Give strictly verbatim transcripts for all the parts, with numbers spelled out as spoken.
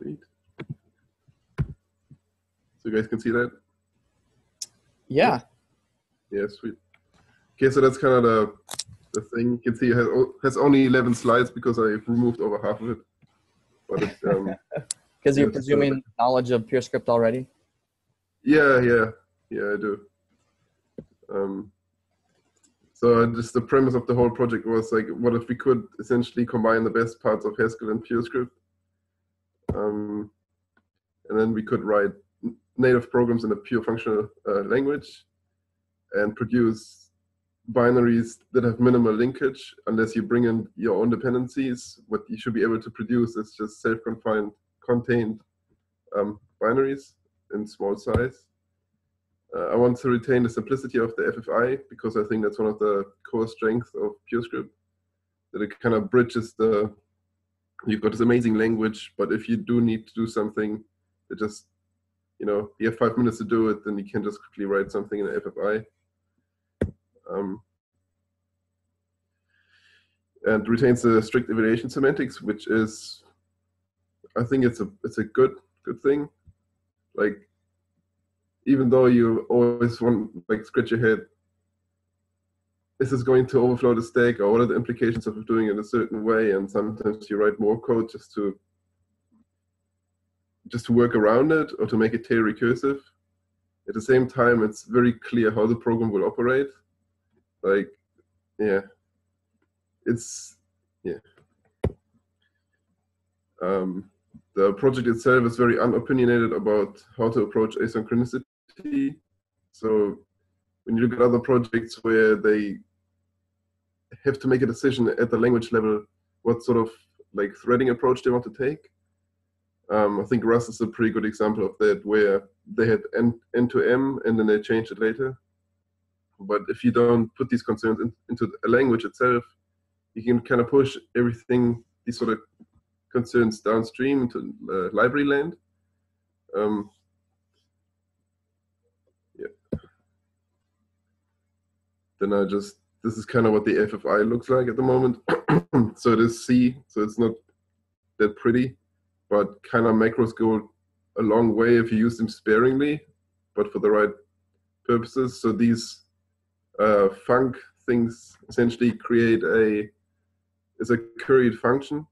Sweet. So you guys can see that? Yeah. Yeah, sweet. Okay, so that's kind of the, the thing. You can see it has, has only eleven slides because I've removed over half of it. But it, um, because you're presuming uh, knowledge of PureScript already? Yeah, yeah, yeah, I do. Um, so just the premise of the whole project was like, what if we could essentially combine the best parts of Haskell and PureScript? Um, and then we could write native programs in a pure functional uh, language and produce binaries that have minimal linkage, unless you bring in your own dependencies. What you should be able to produce is just self-confined, contained um, binaries in small size. Uh, I want to retain the simplicity of the F F I because I think that's one of the core strengths of PureScript, that it kind of bridges the, you've got this amazing language, but if you do need to do something, it just, you know, you have five minutes to do it, then you can just quickly write something in the F F I. Um, and retains the strict evaluation semantics, which is, I think it's a, it's a good, good thing. Like, even though you always want, like, scratch your head, is this going to overflow the stack, or what are the implications of doing it a certain way? And sometimes you write more code just to just to work around it or to make it tail recursive. At the same time, it's very clear how the program will operate. Like, yeah, it's, yeah. Um, the project itself is very unopinionated about how to approach asynchronicity. So when you look at other projects where they have to make a decision at the language level, what sort of like threading approach they want to take. Um, I think Rust is a pretty good example of that, where they had N, N to M and then they changed it later. But if you don't put these concerns in, into the language itself, you can kind of push everything, these sort of concerns downstream into uh, library land. Um, yeah. Then I just, this is kind of what the F F I looks like at the moment. So it is C, so it's not that pretty, but kind of macros go a long way if you use them sparingly, but for the right purposes. So these uh, func things essentially create a, it's a curried function.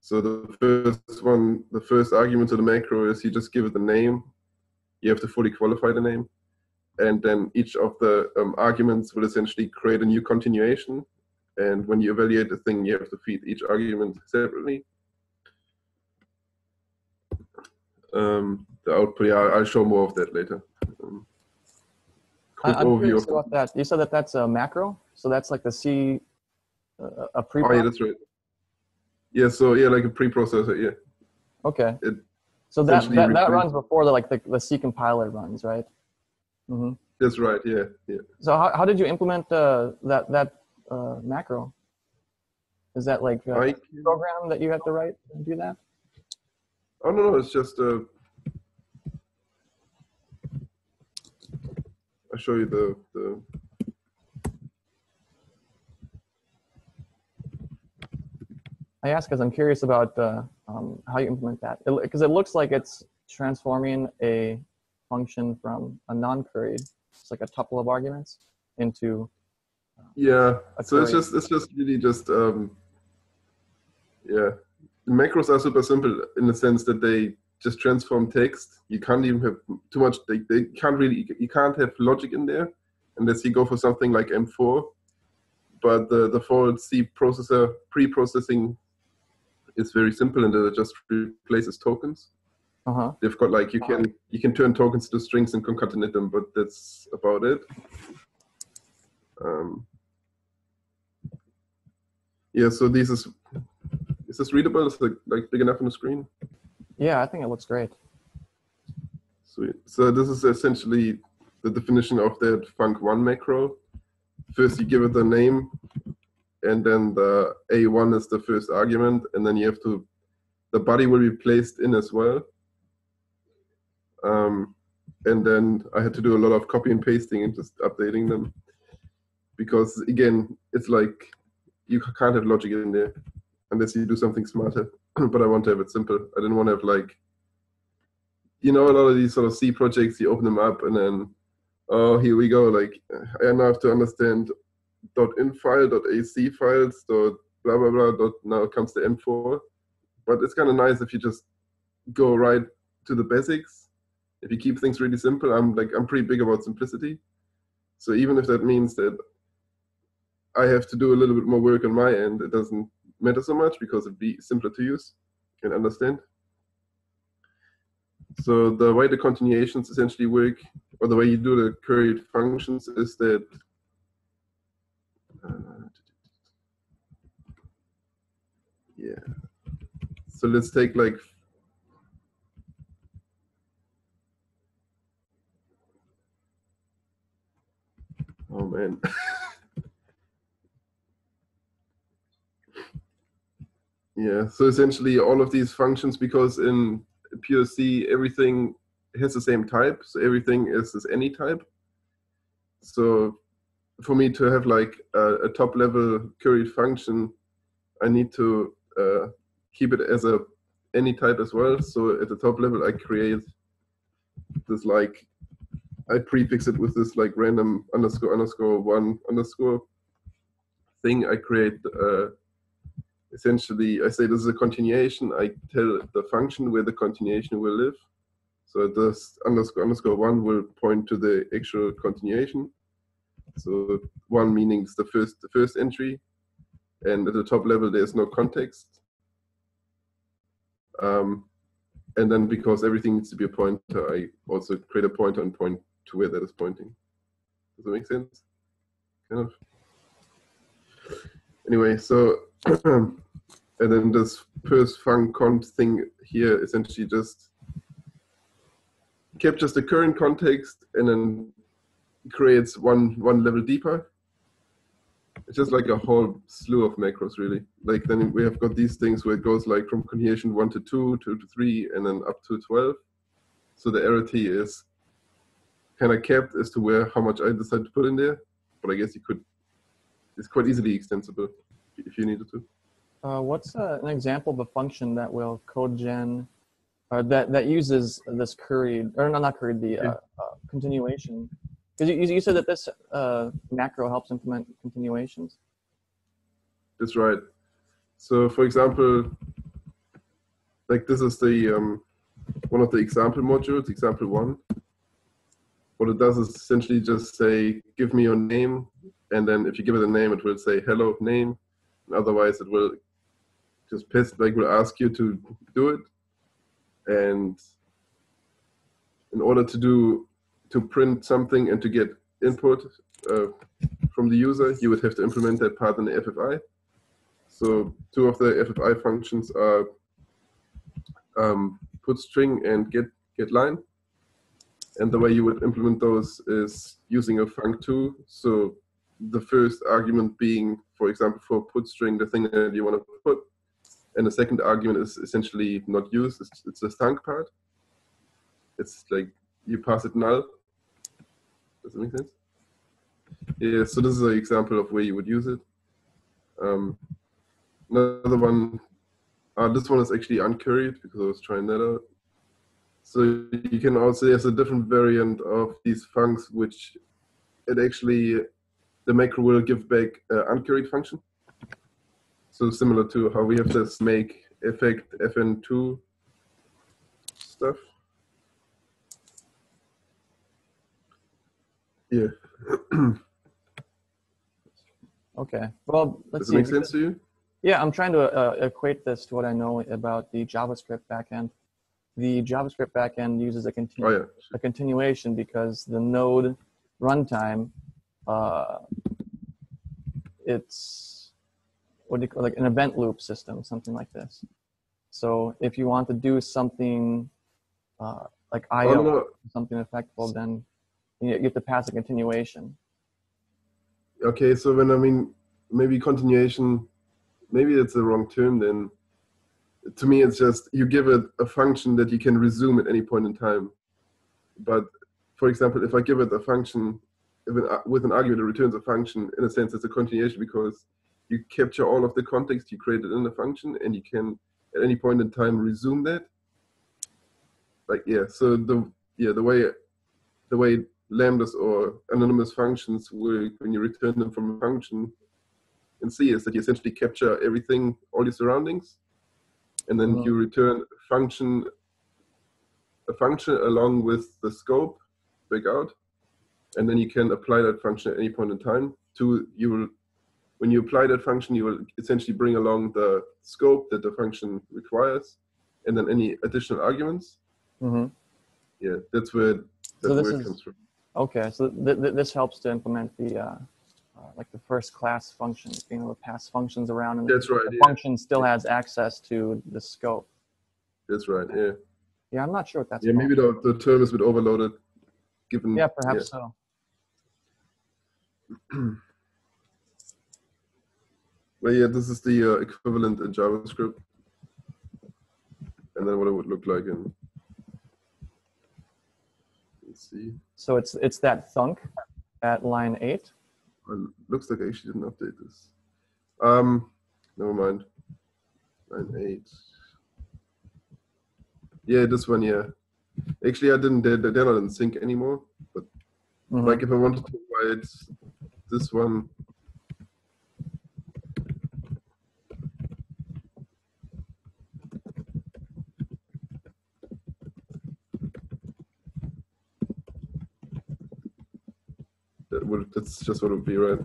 So the first one, the first argument to the macro is you just give it the name. You have to fully qualify the name. And then each of the um, arguments will essentially create a new continuation. And when you evaluate the thing, you have to feed each argument separately. Um, the output, yeah, I'll show more of that later. Um, I'm curious about that. You said that that's a macro? So that's like the C, uh, a preprocessor? Oh, yeah, that's right. Yeah, so yeah, like a preprocessor, yeah. Okay. It so that, that, that runs before the, like, the, the C compiler runs, right? Mm-hmm. That's right, yeah, yeah. So how, how did you implement uh, that, that uh, macro? Is that like a I, program that you have to write and do that? Oh, no, no, it's just, uh, I'll show you the, the, I ask because I'm curious about uh, um, how you implement that. Because it, it looks like it's transforming a function from a non-curried, it's like a tuple of arguments, into uh, yeah, so it's just, it's just really just, um, yeah. The macros are super simple in the sense that they just transform text. You can't even have too much. They, they can't really. You can't have logic in there unless you go for something like M four. But the the default C processor pre-processing is very simple, and it just replaces tokens. Uh-huh. They've got like you can you can turn tokens to strings and concatenate them, but that's about it. Um, yeah. So this is. Is this readable? Is it like big enough on the screen? Yeah, I think it looks great. Sweet. So this is essentially the definition of that func one macro. First, you give it the name, and then the A one is the first argument, and then you have to, the body will be placed in as well. Um, and then I had to do a lot of copy and pasting and just updating them. Because again, it's like you can't have logic in there unless you do something smarter. but I want to have it simple. I didn't want to have, like, you know, a lot of these sort of C projects, you open them up and then, oh, here we go. Like, I now have to understand .in file, .ac files, dot blah, blah, blah, dot, now comes the M four. But it's kind of nice if you just go right to the basics. If you keep things really simple, I'm like, I'm pretty big about simplicity. So even if that means that I have to do a little bit more work on my end, it doesn't matter so much because it'd be simpler to use and understand. So the way the continuations essentially work, or the way you do the curried functions, is that uh, yeah. So let's take like oh man. Yeah, so essentially all of these functions, because in Pure C everything has the same type, so everything is, is any type. So for me to have like a, a top level curried function, I need to uh, keep it as a any type as well. So at the top level I create this, like, I prefix it with this like random underscore underscore one underscore thing. I create uh, essentially, I say this is a continuation. I tell the function where the continuation will live. So this underscore underscore one will point to the actual continuation. So one meaning the first the first entry, and at the top level there's no context. Um, and then because everything needs to be a pointer, I also create a pointer and point to where that is pointing. Does that make sense? Kind of. Anyway, so. And then this first func conf thing here essentially just captures the current context and then creates one one level deeper. It's just like a whole slew of macros, really. Like, then we have got these things where it goes like from continuation one to two, two to three, and then up to twelve. So the error T is kind of kept as to where how much I decide to put in there. But I guess you could, it's quite easily extensible if you needed to. Uh, what's uh, an example of a function that will code gen, uh, that, that uses this curried, or no, not curried, the uh, yeah. uh, continuation? Because you, you said that this uh, macro helps implement continuations. That's right. So for example, like this is the um, one of the example modules, example one. What it does is essentially just say, give me your name. And then if you give it a name, it will say, hello, name. Otherwise, it will just piss, like, will ask you to do it. And in order to do, to print something and to get input uh, from the user, you would have to implement that part in the F F I. So two of the F F I functions are um, put string and get get line. And the way you would implement those is using a func two. So the first argument being, for example, for put string, the thing that you want to put, and the second argument is essentially not used. It's, it's the thunk part. It's like you pass it null. Does that make sense? Yeah. So this is an example of where you would use it. Um, another one. Uh, this one is actually uncurried because I was trying that out. So you can also, there's a different variant of these funcs which it actually, the macro will give back uh, uncurried function. So similar to how we have this make effect F N two stuff. Yeah. Okay. Well, let's Does it see. make sense to you? Yeah, I'm trying to uh, equate this to what I know about the JavaScript backend. The JavaScript backend uses a, continu oh, yeah. a continuation because the node runtime, uh it's what do you call, like an event loop system, something like this. So if you want to do something uh like I O, oh, no. something effectful, then you have to pass a continuation. Okay, so when I mean maybe continuation, maybe it's the wrong term then. To me it's just you give it a function that you can resume at any point in time. But for example, if I give it a function with an argument that returns a function, in a sense it's a continuation because you capture all of the context you created in the function and you can at any point in time resume that? Like, yeah, so the yeah the way the way lambdas or anonymous functions work when you return them from a function in C is that you essentially capture everything, all your surroundings, and then oh. you return function a function along with the scope back out, and then you can apply that function at any point in time. To you will, when you apply that function, you will essentially bring along the scope that the function requires, and then any additional arguments. Mm-hmm. Yeah, that's where that so this word is, comes from. Okay, so th th this helps to implement the uh, uh, like the first class function, being able to pass functions around, and that's the, right, the yeah. function still has access to the scope. That's right. Yeah. Yeah, I'm not sure what that's. Yeah, called. Maybe the, the term is a bit overloaded, given. Yeah, perhaps yeah. so. Well, yeah, this is the uh, equivalent in JavaScript, and then what it would look like in. Let's see. So it's it's that thunk at line eight. Well, looks like I actually didn't update this. Um, never mind. Line eight. Yeah, this one, yeah. Actually, I didn't, they're, they're not in sync anymore, but mm-hmm. like if I wanted to write this one, that would, that's just what it would be, right?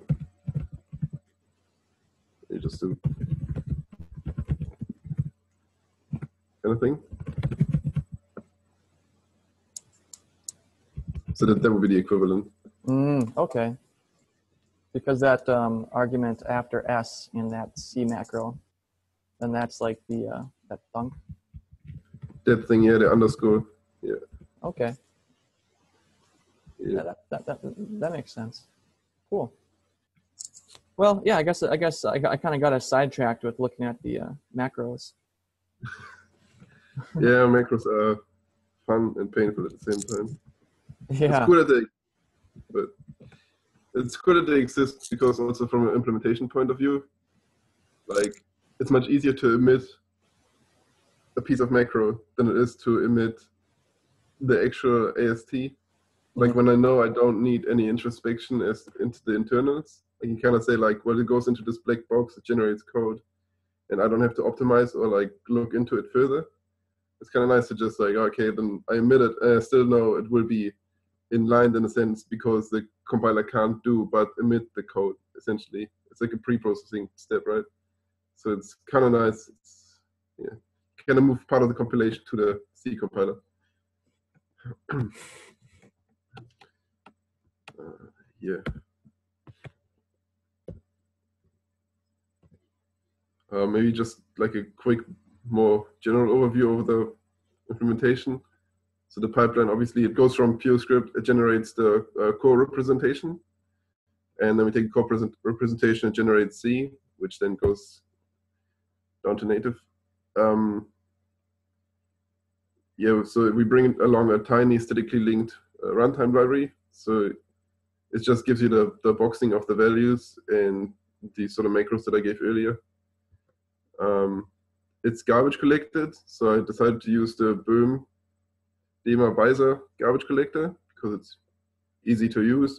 You just do kind of thing. So that, that would be the equivalent. Mm, okay. Because that um, argument after S in that C macro, then that's like the uh, that thunk. That thing, yeah, the underscore, yeah. Okay. Yeah, yeah that, that that that makes sense. Cool. Well, yeah, I guess I guess I, I kind of got us sidetracked with looking at the uh, macros. Yeah, macros are fun and painful at the same time. Yeah. It's cool that they, but it's cool that they exist because also from an implementation point of view, like it's much easier to emit a piece of macro than it is to emit the actual A S T. Mm-hmm. Like when I know I don't need any introspection as into the internals, I can kind of say like, well, it goes into this black box, it generates code, and I don't have to optimize or like look into it further. It's kind of nice to just like, okay, then I emit it, and I still know it will be in line in a sense because the compiler can't do but emit the code essentially. It's like a pre-processing step, right? So it's kind of nice. It's, yeah, kind of move part of the compilation to the C compiler. uh, yeah. Uh, maybe just like a quick, more general overview of the implementation. So the pipeline, obviously, it goes from PureScript, it generates the uh, core representation, and then we take the core present representation and generate C, which then goes down to native. Um, yeah, so we bring along a tiny statically linked uh, runtime library. So it just gives you the, the boxing of the values and the sort of macros that I gave earlier. Um, It's garbage collected, so I decided to use the Boehm Dema Beiser garbage collector because it's easy to use.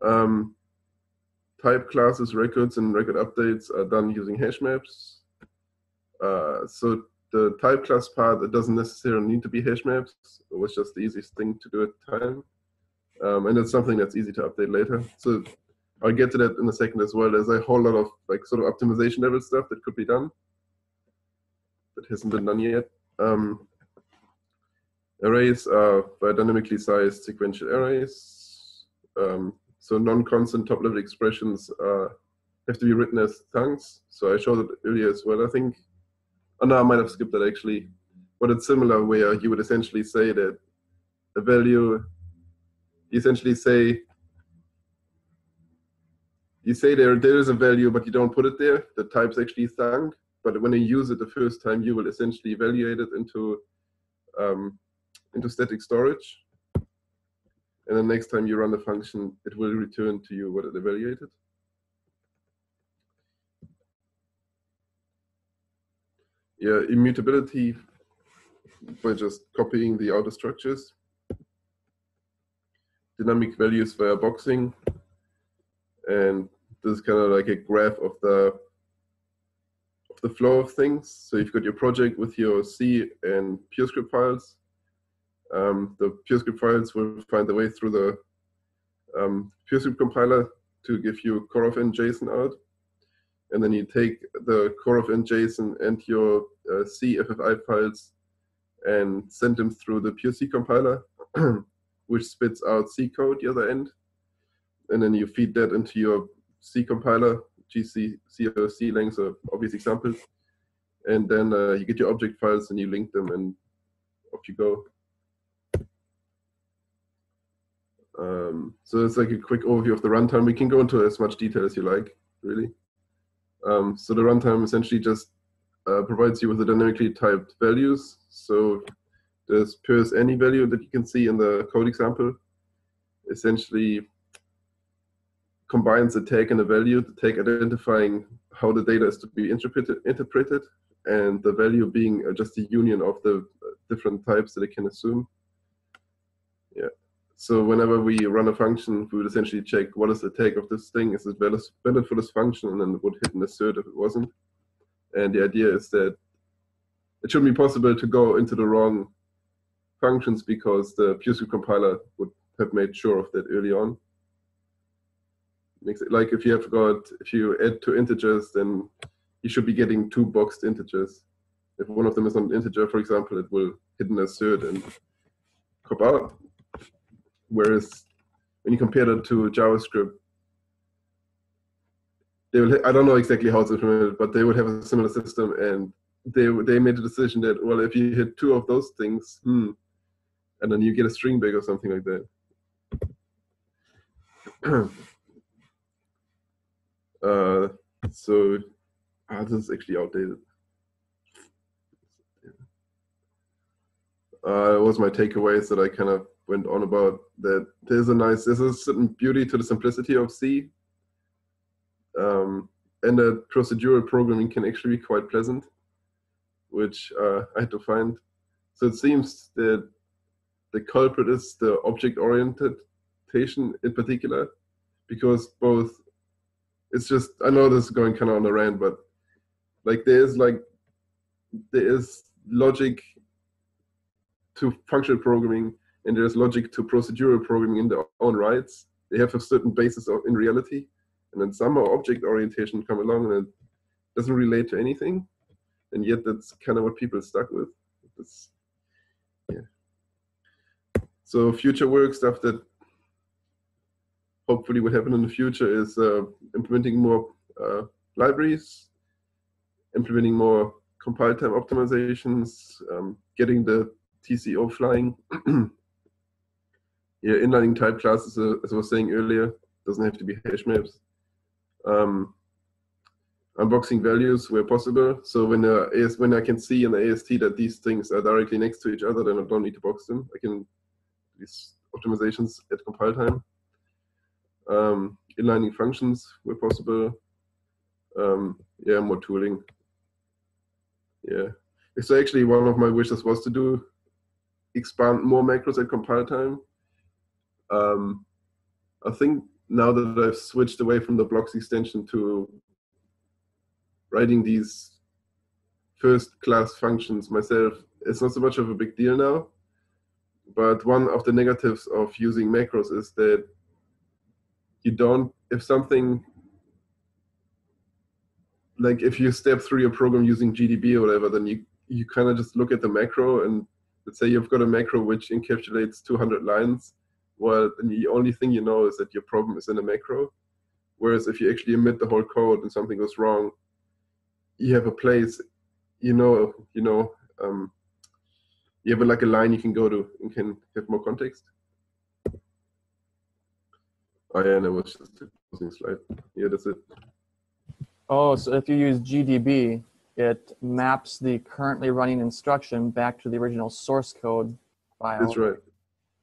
Um, type classes, records, and record updates are done using hash maps. Uh, so the type class part, it doesn't necessarily need to be hash maps. It was just the easiest thing to do at the time. Um, and it's something that's easy to update later. So I'll get to that in a second as well. There's a whole lot of like sort of optimization level stuff that could be done that hasn't been done yet. Um, arrays are dynamically sized sequential arrays. Um, so non-constant top-level expressions uh, have to be written as thunks. So I showed it earlier as well, I think. Oh no, I might have skipped that actually. But it's similar where you would essentially say that a value, you essentially say, you say there there is a value, but you don't put it there. The type's actually thunk, but when you use it the first time, you will essentially evaluate it into um, into static storage. And the next time you run the function, it will return to you what it evaluated. yeah, immutability by just copying the outer structures. Dynamic values via boxing. And this is kind of like a graph of the of the flow of things. So you've got your project with your C and PureScript files. Um, the PureScript files will find their way through the um, PureScript compiler to give you CoreFn JSON out. And then you take the CoreFn JSON and your uh, C F F I files and send them through the PureC compiler, which spits out C code the other end. And then you feed that into your C compiler, G C C or C-Lang are obvious examples. And then uh, you get your object files and you link them and off you go. Um, so it's like a quick overview of the runtime. We can go into as much detail as you like, really. Um, so the runtime essentially just uh, provides you with the dynamically typed values. So there's pures any value that you can see in the code example. Essentially combines a tag and a value, the tag identifying how the data is to be interpreted, interpreted and the value being just a union of the different types that it can assume. Yeah. So whenever we run a function, we would essentially check what is the tag of this thing, is it valid for this function, and then it would hit an assert if it wasn't. And the idea is that it shouldn't be possible to go into the wrong functions because the PureScript compiler would have made sure of that early on. Like if you have got, if you add two integers, then you should be getting two boxed integers. If one of them is not an integer, for example, it will hit an assert and cop out. Whereas when you compare that to JavaScript, they will, I don't know exactly how it's implemented, but they would have a similar system, and they they made a decision that, well, if you hit two of those things, hmm, and then you get a string bag or something like that. Uh, so ah, this is actually outdated. Uh, it was my takeaways that I kind of went on about, that there's a nice, there's a certain beauty to the simplicity of C, um, and that procedural programming can actually be quite pleasant, which uh, I had to find. So it seems that the culprit is the object orientation in particular, because both. It's just, I know this is going kind of on a rant, but like there is like there is logic to functional programming and there is logic to procedural programming in their own rights. They have a certain basis of, in reality, and then somehow object orientation come along and it doesn't relate to anything, and yet that's kind of what people are stuck with. It's, yeah. So future work stuff that hopefully what happen in the future is uh, implementing more uh, libraries, implementing more compile time optimizations, um, getting the T C O flying. Yeah, inlining type classes, uh, as I was saying earlier, doesn't have to be hash maps. Um, unboxing values where possible. So when, uh, AS, when I can see in the A S T that these things are directly next to each other, then I don't need to box them. I can do these optimizations at compile time. Um, inlining functions where possible. Um, yeah, more tooling. Yeah. So actually one of my wishes was to do expand more macros at compile time. Um, I think now that I've switched away from the blocks extension to writing these first class functions myself, it's not so much of a big deal now. But one of the negatives of using macros is that you don't, if something, like if you step through your program using G D B or whatever, then you, you kind of just look at the macro, and let's say you've got a macro which encapsulates two hundred lines. Well, then the only thing you know is that your problem is in a macro. Whereas if you actually omit the whole code and something goes wrong, you have a place, you know, you know, um, you have like a line you can go to and can have more context. Oh yeah, and it was just a closing slide. Yeah, that's it. Oh, so if you use G D B, it maps the currently running instruction back to the original source code file. That's right.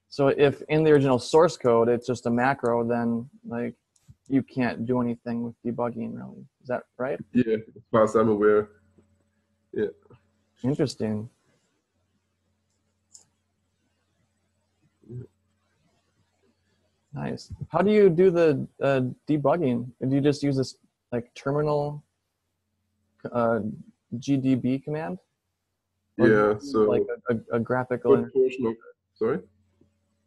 So if in the original source code it's just a macro, then like you can't do anything with debugging, really. Is that right? Yeah, as far as I'm aware. Yeah. Interesting. Nice. How do you do the uh, debugging? Do you just use this like terminal uh, G D B command? Or yeah. So like a, a, a graphical. Interface? Of, sorry.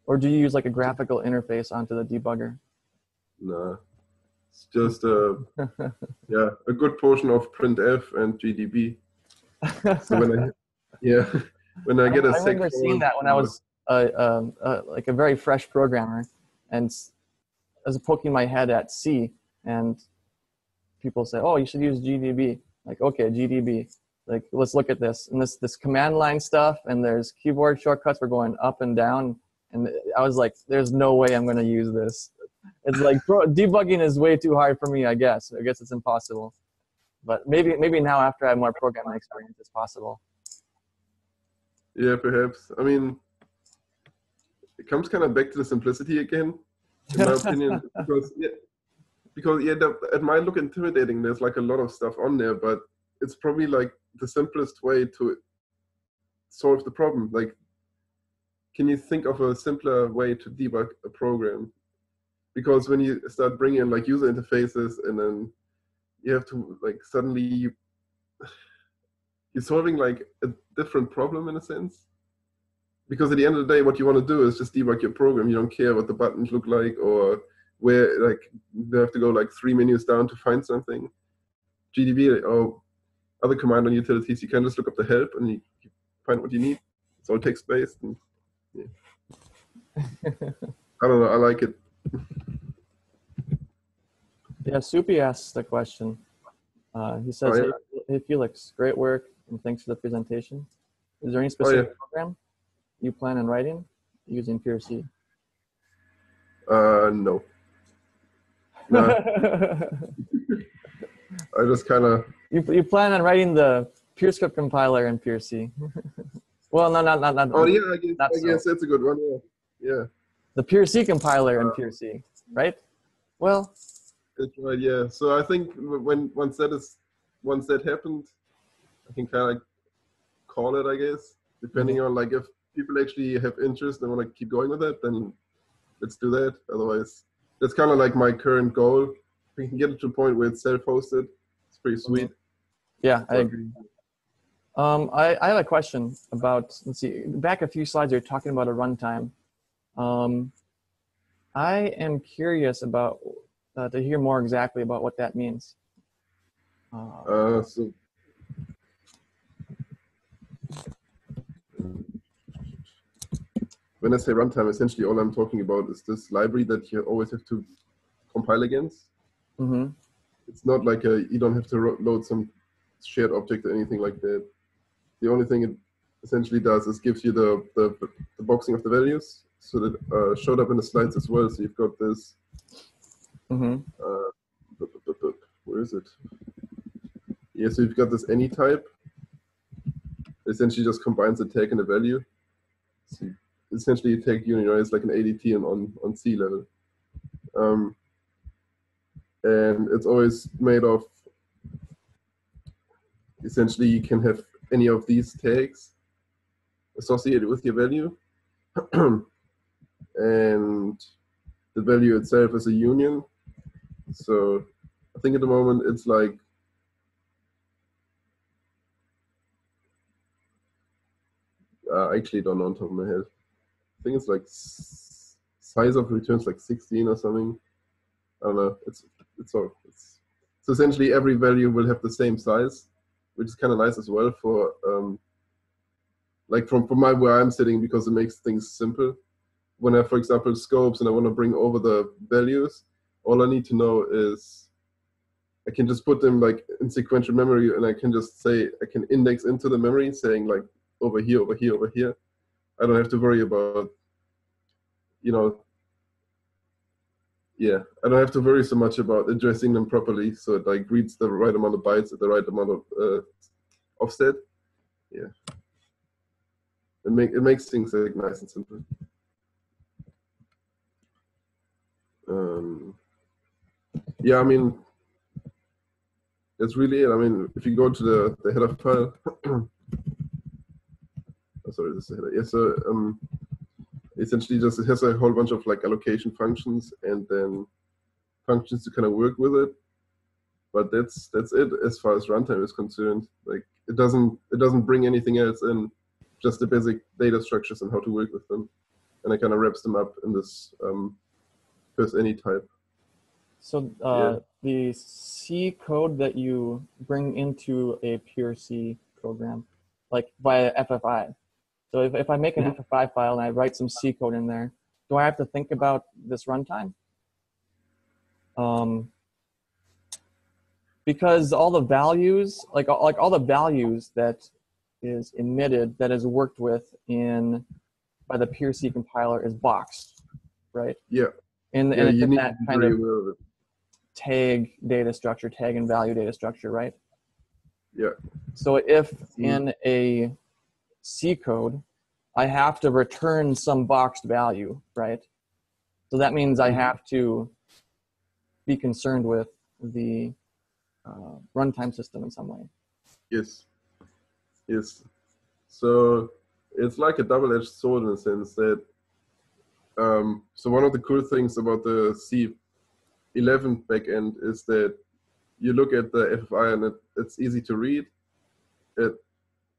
Or do you use like a graphical interface onto the debugger? Nah, it's just a yeah a good portion of printf and G D B. So when I, yeah, when I get I, a. I remember seeing that when I was uh, um, uh, like a very fresh programmer. And I was poking my head at C, and people say, "Oh, you should use G D B." Like, okay, G D B. Like, let's look at this and this this command line stuff. And there's keyboard shortcuts. We're going up and down. And I was like, "There's no way I'm going to use this." It's like debugging is way too hard for me. I guess. I guess it's impossible. But maybe maybe now after I have more programming experience, it's possible. Yeah, perhaps. I mean. It comes kind of back to the simplicity again, in my opinion, because yeah, because yeah, that, it might look intimidating. There's like a lot of stuff on there, but it's probably like the simplest way to solve the problem. Like, can you think of a simpler way to debug a program? Because when you start bringing in like user interfaces, and then you have to like suddenly you, you're solving like a different problem in a sense. Because at the end of the day, what you want to do is just debug your program. You don't care what the buttons look like or where, like, they have to go like three menus down to find something. G D B or other command line utilities, you can just look up the help and you find what you need. It's all text based. And, yeah. I don't know. I like it. Yeah, Supi asks the question. Uh, he says, oh, yeah. Hey, Felix, great work and thanks for the presentation. Is there any specific oh, yeah. program you plan on writing using PureScript? Uh, no. Nah. I just kind of. You you plan on writing the PureScript compiler in PureScript? Well, no, not not not. Oh yeah, I guess, I guess so. That's a good one. Yeah. Yeah. The PureScript compiler in uh, PureScript, right? Well. That's right. Yeah. So I think when once that is once that happened, I can kind of call it. I guess depending mm-hmm. on like if. People actually have interest and want to keep going with it, then let's do that. Otherwise, that's kind of like my current goal. If we can get it to a point where it's self-hosted, it's pretty sweet. Yeah, so I agree. Um, I, I have a question about, let's see, back a few slides, you're talking about a runtime. Um, I am curious about, uh, to hear more exactly about what that means. Uh, uh, so when I say runtime, essentially all I'm talking about is this library that you always have to compile against. Mm-hmm. It's not like a, you don't have to load some shared object or anything like that. The only thing it essentially does is gives you the, the, the boxing of the values, so that uh, showed up in the slides as well. So you've got this. Mm-hmm. uh, where is it? Yeah, so you've got this any type. It essentially just combines a tag and a value. So you essentially you take unionize like an A D T and on, on C level. Um, and it's always made of, essentially you can have any of these tags associated with your value. And the value itself is a union. So I think at the moment it's like, uh, I actually don't know on top of my head. I think it's like size of returns like sixteen or something. I don't know. It's it's all. It's, so essentially every value will have the same size, which is kind of nice as well for um, like from from my where I'm sitting, because it makes things simple. When I, for example, scopes and I want to bring over the values, all I need to know is I can just put them like in sequential memory, and I can just say I can index into the memory, saying like over here, over here, over here. I don't have to worry about, you know, yeah, I don't have to worry so much about addressing them properly, so it like reads the right amount of bytes at the right amount of uh, offset. Yeah, it make it makes things like nice and simple. Um, yeah, I mean, that's really it. I mean, if you go to the the header file. sorry, this is a header. It's a um, essentially just it has a whole bunch of like allocation functions and then functions to kind of work with it. But that's that's it as far as runtime is concerned. Like it doesn't it doesn't bring anything else in, just the basic data structures and how to work with them. And it kind of wraps them up in this um, first any type. So uh, yeah. The C code that you bring into a pure C program, like via F F I. So if, if I make an mm-hmm. F F I file and I write some C code in there, do I have to think about this runtime? Um, because all the values, like, like all the values that is emitted, that is worked with in by the pure C compiler is boxed, right? Yeah. And, yeah, and it's in that kind of, of tag data structure, tag and value data structure, right? Yeah. So if in a C code, I have to return some boxed value, right? So that means I have to be concerned with the uh, runtime system in some way. Yes. Yes. So it's like a double-edged sword in a sense that, um, so one of the cool things about the C eleven backend is that you look at the F F I and it, it's easy to read. It,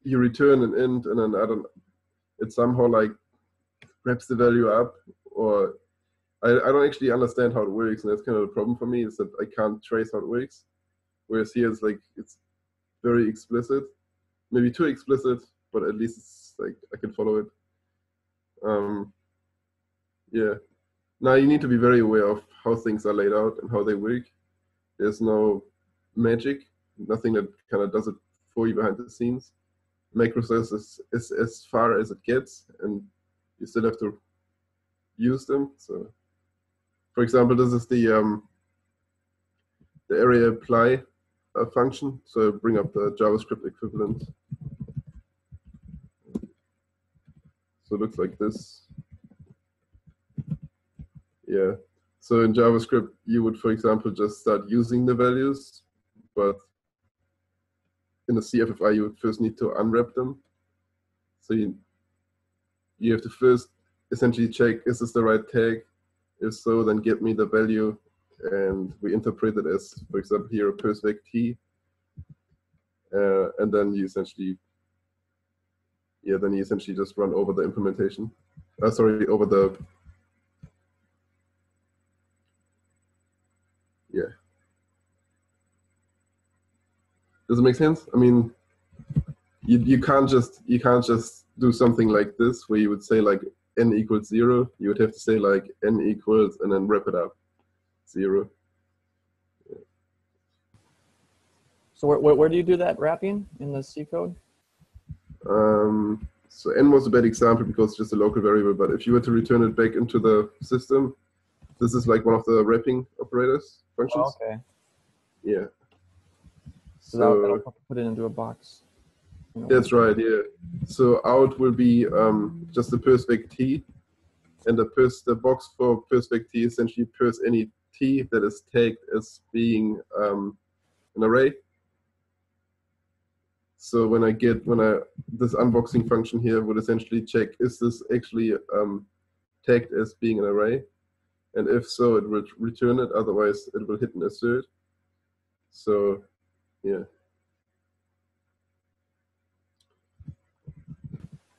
you return an int and then I don't, it somehow like wraps the value up, or I, I don't actually understand how it works, and that's kind of the problem for me, is that I can't trace how it works. Whereas here it's like, it's very explicit, maybe too explicit, but at least it's like I can follow it. Um, yeah. Now you need to be very aware of how things are laid out and how they work. There's no magic, nothing that kind of does it for you behind the scenes. Microservices is as far as it gets, and you still have to use them. So, for example, this is the um, the area apply uh, function. So bring up the JavaScript equivalent. So it looks like this. Yeah. So in JavaScript, you would, for example, just start using the values, but in the C F F I, you would first need to unwrap them. So you, you have to first essentially check, is this the right tag? If so, then get me the value. And we interpret it as, for example, here a persvec t. Uh, and then you essentially, yeah, then you essentially just run over the implementation. Uh, sorry, over the, yeah. Does it make sense? I mean, you you can't just you can't just do something like this where you would say like n equals zero. You would have to say like n equals and then wrap it up zero. Yeah. So where, where where do you do that wrapping in the C code? Um, so n was a bad example because it's just a local variable. But if you were to return it back into the system, this is like one of the wrapping operators functions. Oh, okay. Yeah. So that'll, that'll put it into a box. You know. That's right, yeah. So out will be um, just the persvec t, and the pers the box for persvec t essentially pers any t that is tagged as being um, an array. So when I get when I this unboxing function here would essentially check, is this actually um, tagged as being an array, and if so, it will return it. Otherwise, it will hit an assert. So. Yeah.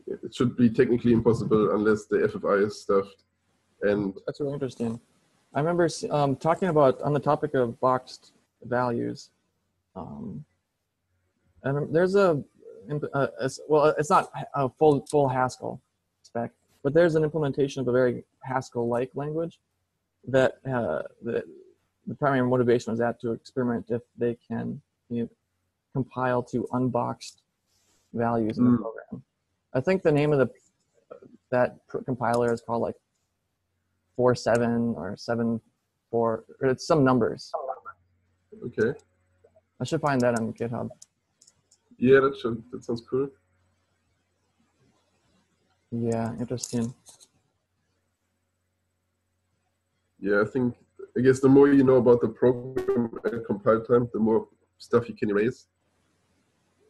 It should be technically impossible unless the F F I is stuffed. And that's really interesting. I remember um, talking about on the topic of boxed values. Um, and there's a, a, a well, it's not a full full Haskell spec, but there's an implementation of a very Haskell-like language that uh, the, the primary motivation was that to experiment if they can. You compile to unboxed values in the mm. program. I think the name of the that compiler is called like four seven or seven four. Or it's some numbers. Okay. I should find that on GitHub. Yeah, that should. That sounds cool. Yeah, interesting. Yeah, I think I guess the more you know about the program at compile time, the more stuff you can erase.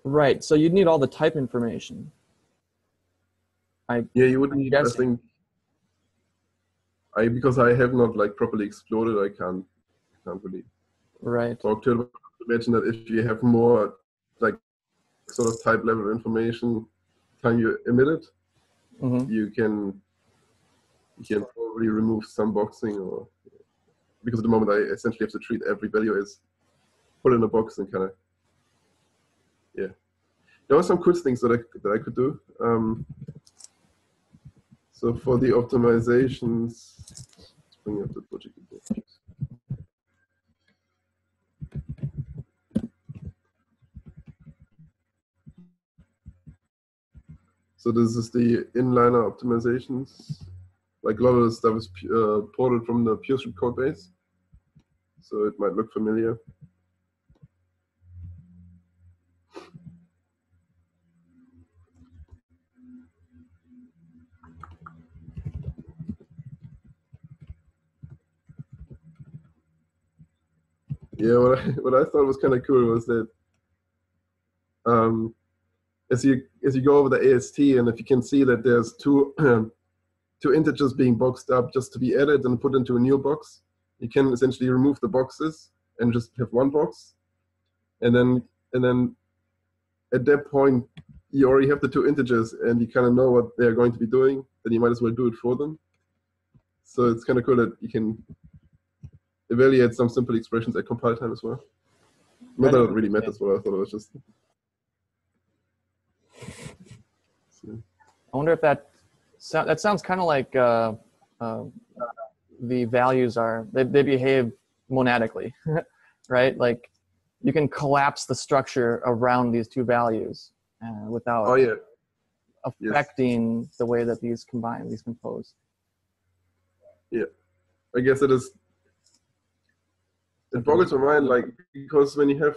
Right, so you'd need all the type information. I yeah, you would I'm need guessing. I think I because I have not like properly explored it. I can't can't really right talk to it. Imagine that if you have more like sort of type level information, time you emit it, mm-hmm. you can you can probably remove some boxing or because at the moment I essentially have to treat every value as put in a box and kind of yeah. There were some cool things that I that I could do. Um, so for the optimizations, let's bring up the project. So this is the inliner optimizations. Like a lot of the stuff is uh, ported from the PureScript code base, so it might look familiar. Yeah, what I, what I thought was kind of cool was that um, as you as you go over the A S T, and if you can see that there's two two integers being boxed up just to be added and put into a new box, you can essentially remove the boxes and just have one box, and then and then at that point you already have the two integers and you kind of know what they're going to be doing. Then you might as well do it for them. So it's kind of cool that you can evaluate some simple expressions at compile time as well. Not that it really matters, but I thought it was just. So. I wonder if that so, that sounds kind of like uh, uh, the values are they they behave monadically, right? Like you can collapse the structure around these two values uh, without oh, yeah. affecting yes. the way that these combine, these compose. Yeah, I guess it is. It boggles my mind, like, because when you have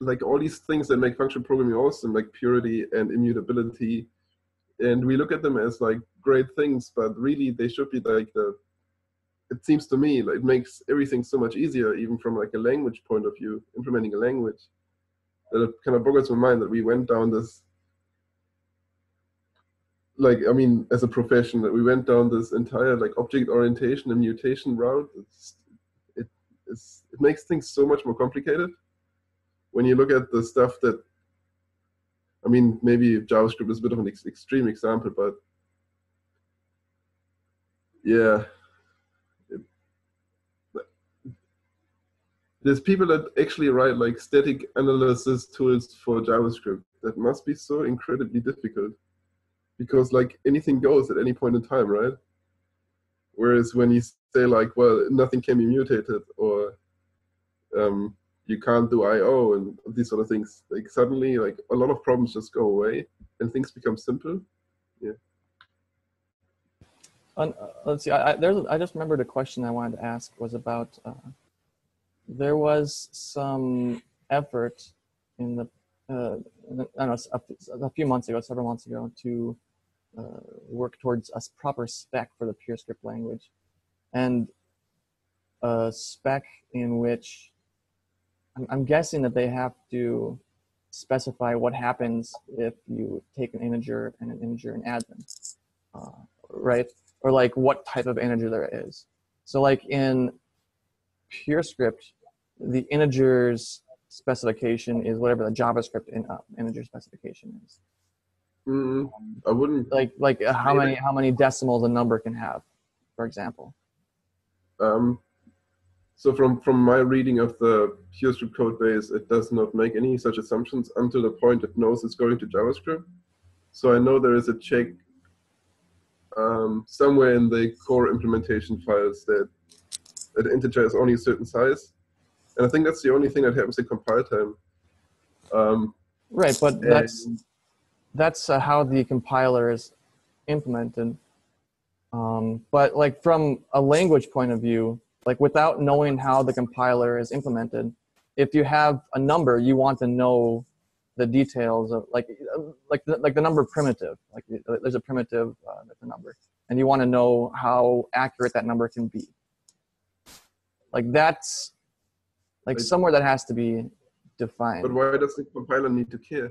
like all these things that make functional programming awesome, like purity and immutability, and we look at them as like great things, but really they should be like the, it seems to me like it makes everything so much easier, even from like a language point of view, implementing a language, that it kind of boggles my mind that we went down this, like, I mean, as a profession, that we went down this entire like object orientation and mutation route. It's, It's, it makes things so much more complicated when you look at the stuff that, I mean, maybe JavaScript is a bit of an ex extreme example, but yeah. It, but there's people that actually write like static analysis tools for JavaScript that must be so incredibly difficult because like anything goes at any point in time, right? Whereas when you say like, well, nothing can be mutated, or um, you can't do I O and these sort of things, like suddenly, like a lot of problems just go away and things become simple. Yeah. Um, uh, let's see. I, I, there's, I just remembered a question I wanted to ask was about. Uh, there was some effort in the uh, I don't know, a few months ago, several months ago, to Uh, work towards a proper spec for the PureScript language, and a spec in which I'm, I'm guessing that they have to specify what happens if you take an integer and an integer and add them, uh, right? Or like what type of integer there is. So like in PureScript, the integers specification is whatever the JavaScript in, uh, integer specification is. Mm, I wouldn't like like uh, how many how many decimals a number can have, for example. Um, so from from my reading of the PureScript code base, it does not make any such assumptions until the point it knows it's going to JavaScript. So I know there is a check um, somewhere in the core implementation files that that integer is only a certain size, and I think that's the only thing that happens at compile time. Um, right, but that's. That's uh, how the compiler is implemented. Um, but like from a language point of view, like without knowing how the compiler is implemented, if you have a number, you want to know the details of like like the, like the number primitive. Like there's a primitive uh, that's a number, and you want to know how accurate that number can be. Like that's like somewhere that has to be defined. But why does the compiler need to care?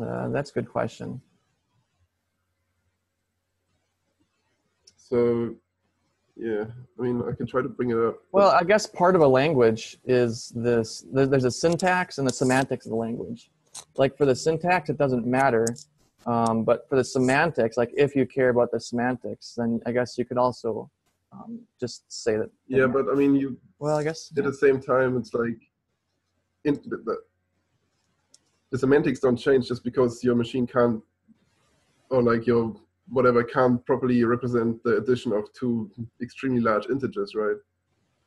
Uh, that's a good question. So, yeah, I mean, I can try to bring it up. Well, I guess part of a language is this, there's a syntax and the semantics of the language. Like for the syntax, it doesn't matter. Um, but for the semantics, like if you care about the semantics, then I guess you could also um, just say that. Yeah, but I mean, you, well, I guess at yeah. the same time, it's like, in, the, the, the semantics don't change just because your machine can't, or like your whatever can't properly represent the addition of two extremely large integers, right?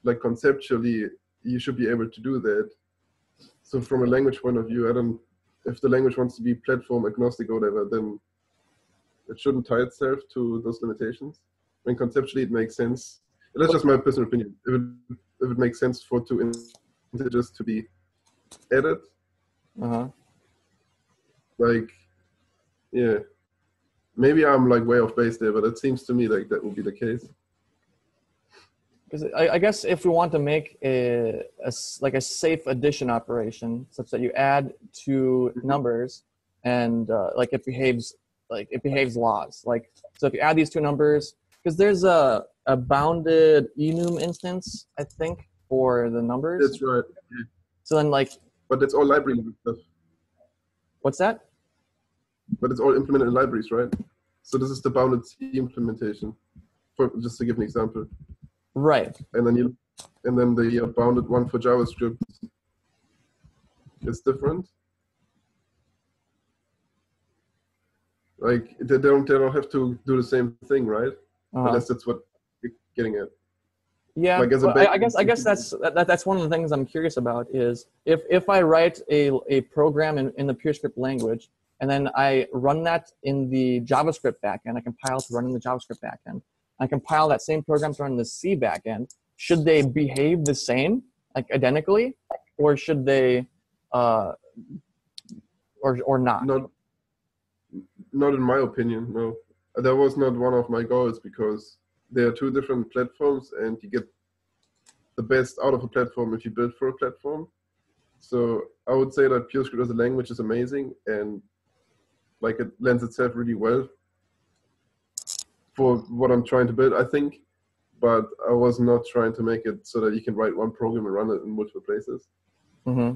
Like conceptually, you should be able to do that. So from a language point of view, I don't, if the language wants to be platform agnostic or whatever, then it shouldn't tie itself to those limitations. I mean, conceptually, it makes sense. And that's just my personal opinion. If it, if it makes sense for two integers to be added, uh-huh. like, yeah. Maybe I'm like way off base there, but it seems to me like that would be the case. Because I, I guess if we want to make a, a like a safe addition operation, such that you add two numbers, and uh, like it behaves like it behaves laws. Like so, if you add these two numbers, because there's a a bounded enum instance, I think, for the numbers. That's right. Yeah. So then, like. But that's all library stuff. What's that? But it's all implemented in libraries, right? So this is the bounded C implementation, for, just to give an example. Right. And then you, and then the bounded one for JavaScript is different. Like they don't, they don't have to do the same thing, right? Uh-huh. Unless that's what you're getting at. Yeah, like well, I, I guess I guess that's that, that's one of the things I'm curious about is if if I write a a program in, in the PureScript language. And then I run that in the JavaScript backend. I compile to run in the JavaScript backend. I compile that same program to run in the C backend. Should they behave the same, like identically, or should they, uh, or or not? Not, not in my opinion. No, that was not one of my goals because there are two different platforms, and you get the best out of a platform if you build for a platform. So I would say that PureScript as a language is amazing and. Like it lends itself really well for what I'm trying to build, I think. But I was not trying to make it so that you can write one program and run it in multiple places. Mm-hmm.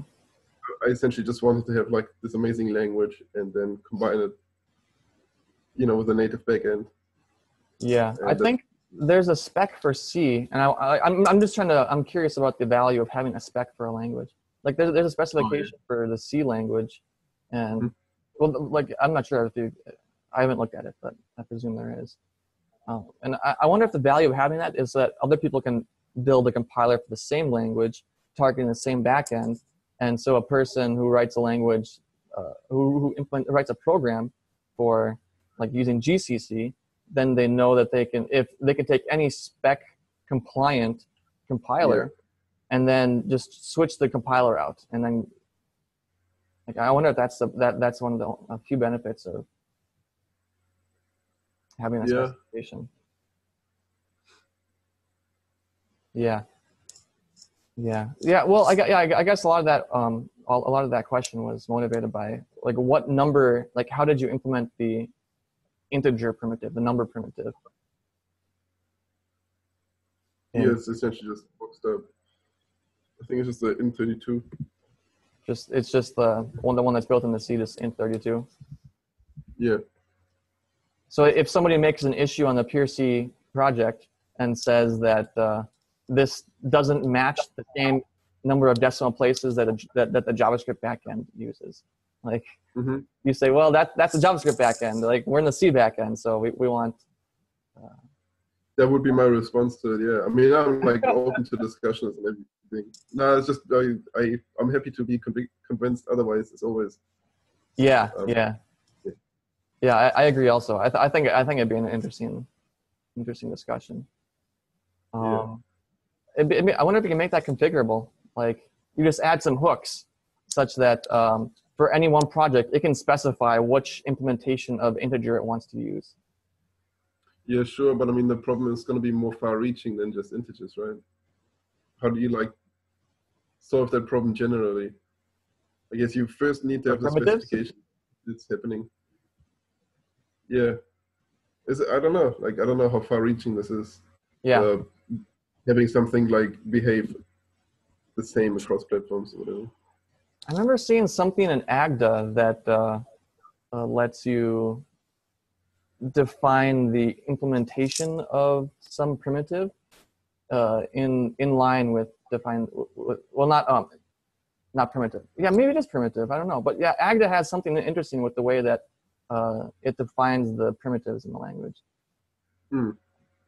I essentially just wanted to have like this amazing language and then combine it, you know, with a native backend. Yeah, and I think there's a spec for C, and I, I, I'm I'm just trying to I'm curious about the value of having a spec for a language. Like there's there's a specification oh, yeah. for the C language, and. Mm-hmm. Well, like, I'm not sure if you, I haven't looked at it, but I presume there is. Um, and I, I wonder if the value of having that is that other people can build a compiler for the same language, targeting the same backend. And so a person who writes a language, uh, who, who implement, writes a program for like using G C C, then they know that they can, if they can take any spec compliant compiler yeah. and then just switch the compiler out and then like I wonder if that's the, that that's one of the a few benefits of having a yeah. specification. Yeah. Yeah. Yeah. Well, I yeah, I guess a lot of that um a lot of that question was motivated by like what number like how did you implement the integer primitive the number primitive? And yeah, it's essentially just boxed up. I think it's just the int thirty-two. Just it's just the one the one that's built in the C is int thirty-two. Yeah. So if somebody makes an issue on the Pure C project and says that uh, this doesn't match the same number of decimal places that a, that, that the JavaScript backend uses, like mm-hmm. you say, well, that that's a JavaScript backend. Like we're in the C backend, so we we want. Uh, that would be my response to it. Yeah, I mean, I'm like open to discussions and everything. Thing. No, it's just I, I I'm happy to be convinced otherwise as always. Yeah, um, yeah, yeah, yeah. I, I agree. Also, I, th I think I think it'd be an interesting, interesting discussion. Um, yeah. it'd be, it'd be, I wonder if you can make that configurable. Like you just add some hooks, such that um, for any one project, it can specify which implementation of integer it wants to use. Yeah, sure, but I mean the problem is going to be more far-reaching than just integers, right? How do you like? solve that problem generally. I guess you first need to have the specification. it's happening. Yeah. Is it, I don't know. Like, I don't know how far-reaching this is. Yeah. Uh, having something like behave the same across platforms or whatever. I remember seeing something in Agda that uh, uh, lets you define the implementation of some primitive uh, in in line with define. Well, not um, not primitive. Yeah, maybe it is primitive. I don't know. But yeah, Agda has something interesting with the way that uh, it defines the primitives in the language. Hmm.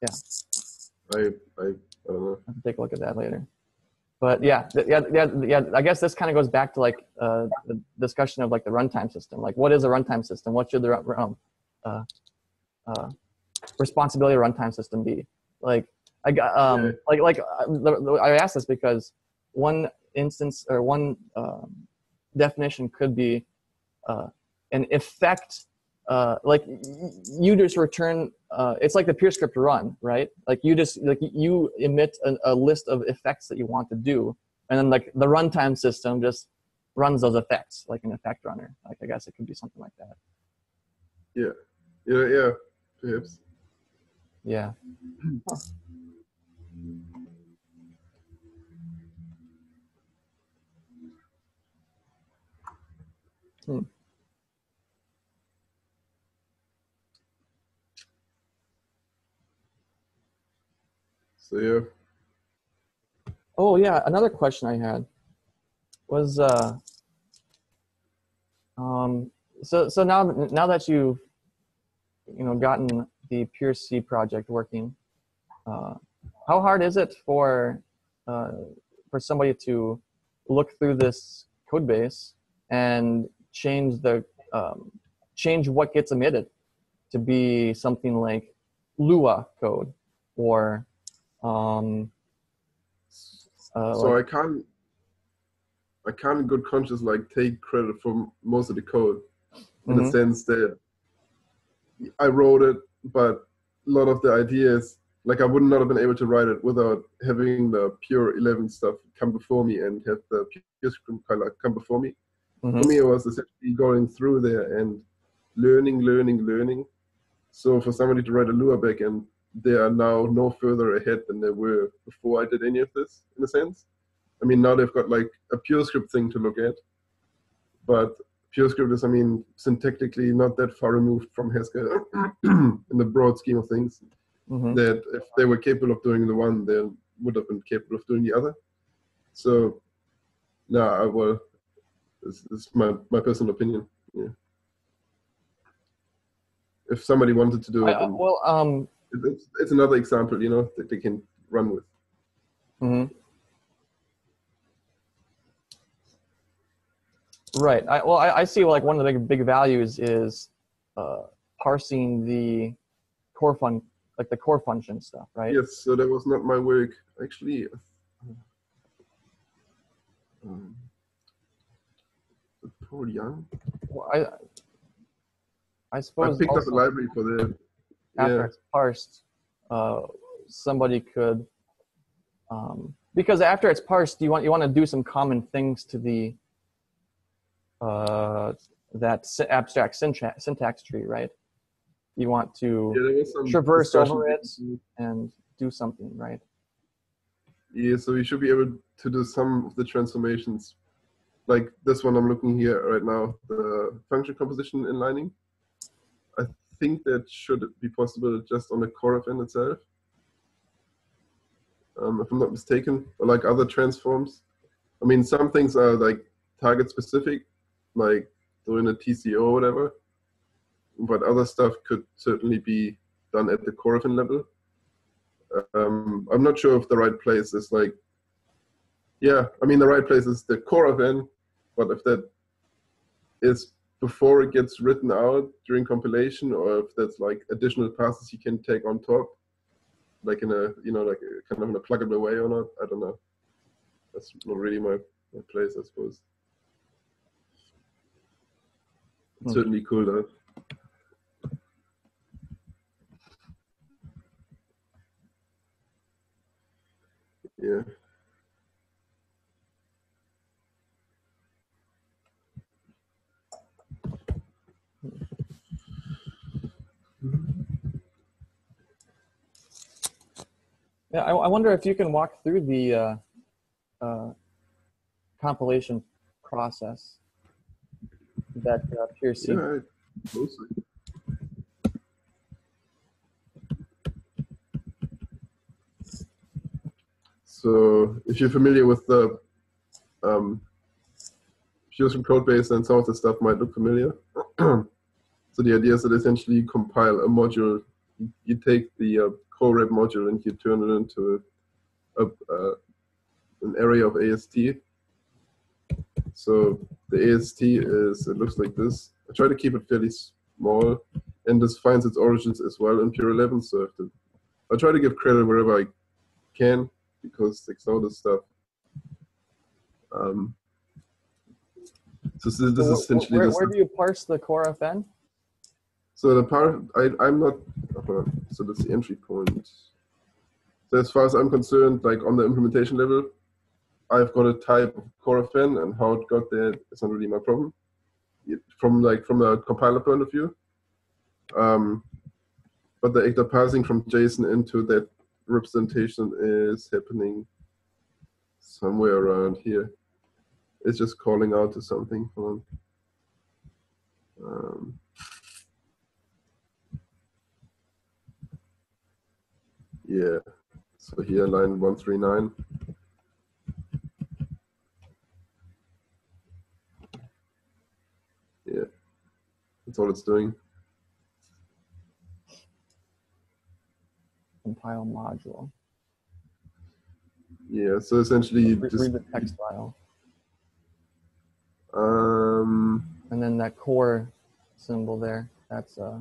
Yeah. I I, I don't know. I'll take a look at that later. But yeah, yeah, yeah, yeah. I guess this kind of goes back to like uh, the discussion of like the runtime system. Like, what is a runtime system? What should the um, uh, uh, responsibility of runtime system be? Like, I got um, yeah. like like uh, the, the, I asked this because one instance or one um, definition could be uh, an effect. Uh, like you just return. Uh, it's like the PureScript run, right? Like you just like you emit a, a list of effects that you want to do, and then like the runtime system just runs those effects, like an effect runner. Like I guess it could be something like that. Yeah, yeah, yeah, perhaps. Yeah. Huh. Hmm. So yeah. Oh yeah, another question I had was uh, um, so so now now that you've you know gotten the PureScript project working, uh, how hard is it for uh, for somebody to look through this code base and change the um, change what gets emitted to be something like Lua code or Um, uh, so like, I can't, I can't in good conscience like take credit for most of the code, in mm-hmm. the sense that I wrote it, but a lot of the ideas, like I would not have been able to write it without having the Pure eleven stuff come before me and have the PureScript color come before me. Mm-hmm. For me, it was essentially going through there and learning, learning, learning. So for somebody to write a Lua backend, they are now no further ahead than they were before I did any of this, in a sense. I mean, now they've got like a PureScript thing to look at, but PureScript is, I mean, syntactically not that far removed from Haskell in the broad scheme of things, mm-hmm. that if they were capable of doing the one, they would have been capable of doing the other. So, no, nah, I will, this, this is my, my personal opinion, yeah. If somebody wanted to do it, I, well, um, It's, it's another example, you know, that they can run with. Mm-hmm. Right. I, well, I, I see like one of the big, big values is uh, parsing the core fun, like the core function stuff, right? Yes. So that was not my work, actually. Um, Paul Young. Well, I, I suppose I picked up a library for that. After yeah. it's parsed, uh, somebody could, um, because after it's parsed, you want you want to do some common things to the uh, that sy abstract syntax, syntax tree, right? You want to yeah, traverse over it and do something, right? Yeah, so you should be able to do some of the transformations, like this one I'm looking here right now, the function composition inlining. I think that should be possible just on the CoreFn itself, um, if I'm not mistaken, or like other transforms. I mean, some things are like target specific, like doing a T C O or whatever, but other stuff could certainly be done at the CoreFn level. Um, I'm not sure if the right place is like, yeah, I mean, the right place is the CoreFn, but if that is before it gets written out during compilation, or if that's like additional passes you can take on top, like in a, you know, like a, kind of in a pluggable way or not, I don't know. That's not really my, my place, I suppose. It's okay. Certainly cool though. Yeah. Yeah, I, I wonder if you can walk through the uh, uh, compilation process that uh, PureScript. Yeah, mostly. So if you're familiar with the um, PureScript code base, then some of the stuff might look familiar. So the idea is that essentially you compile a module, you take the uh, CoreFn module and you turn it into a, a, uh, an array of A S T. So the A S T is, it looks like this. I try to keep it fairly small, and this finds its origins as well in Pure eleven. So I try to give credit wherever I can, because it's all this stuff. Um, so this, this so is essentially where, where do you parse the CoreFn? So the part, I, I'm not, uh, so that's the entry point. So as far as I'm concerned, like on the implementation level, I've got a type of CoreFn, and how it got there is not really my problem. It, from like from a compiler point of view. Um, but the Agda passing from JSON into that representation is happening somewhere around here. It's just calling out to something. Hold on. Um, Yeah, so here line one three nine. Yeah, that's all it's doing. Compile module. Yeah, so essentially Re you just read the text file. Um, and then that core symbol there, that's uh,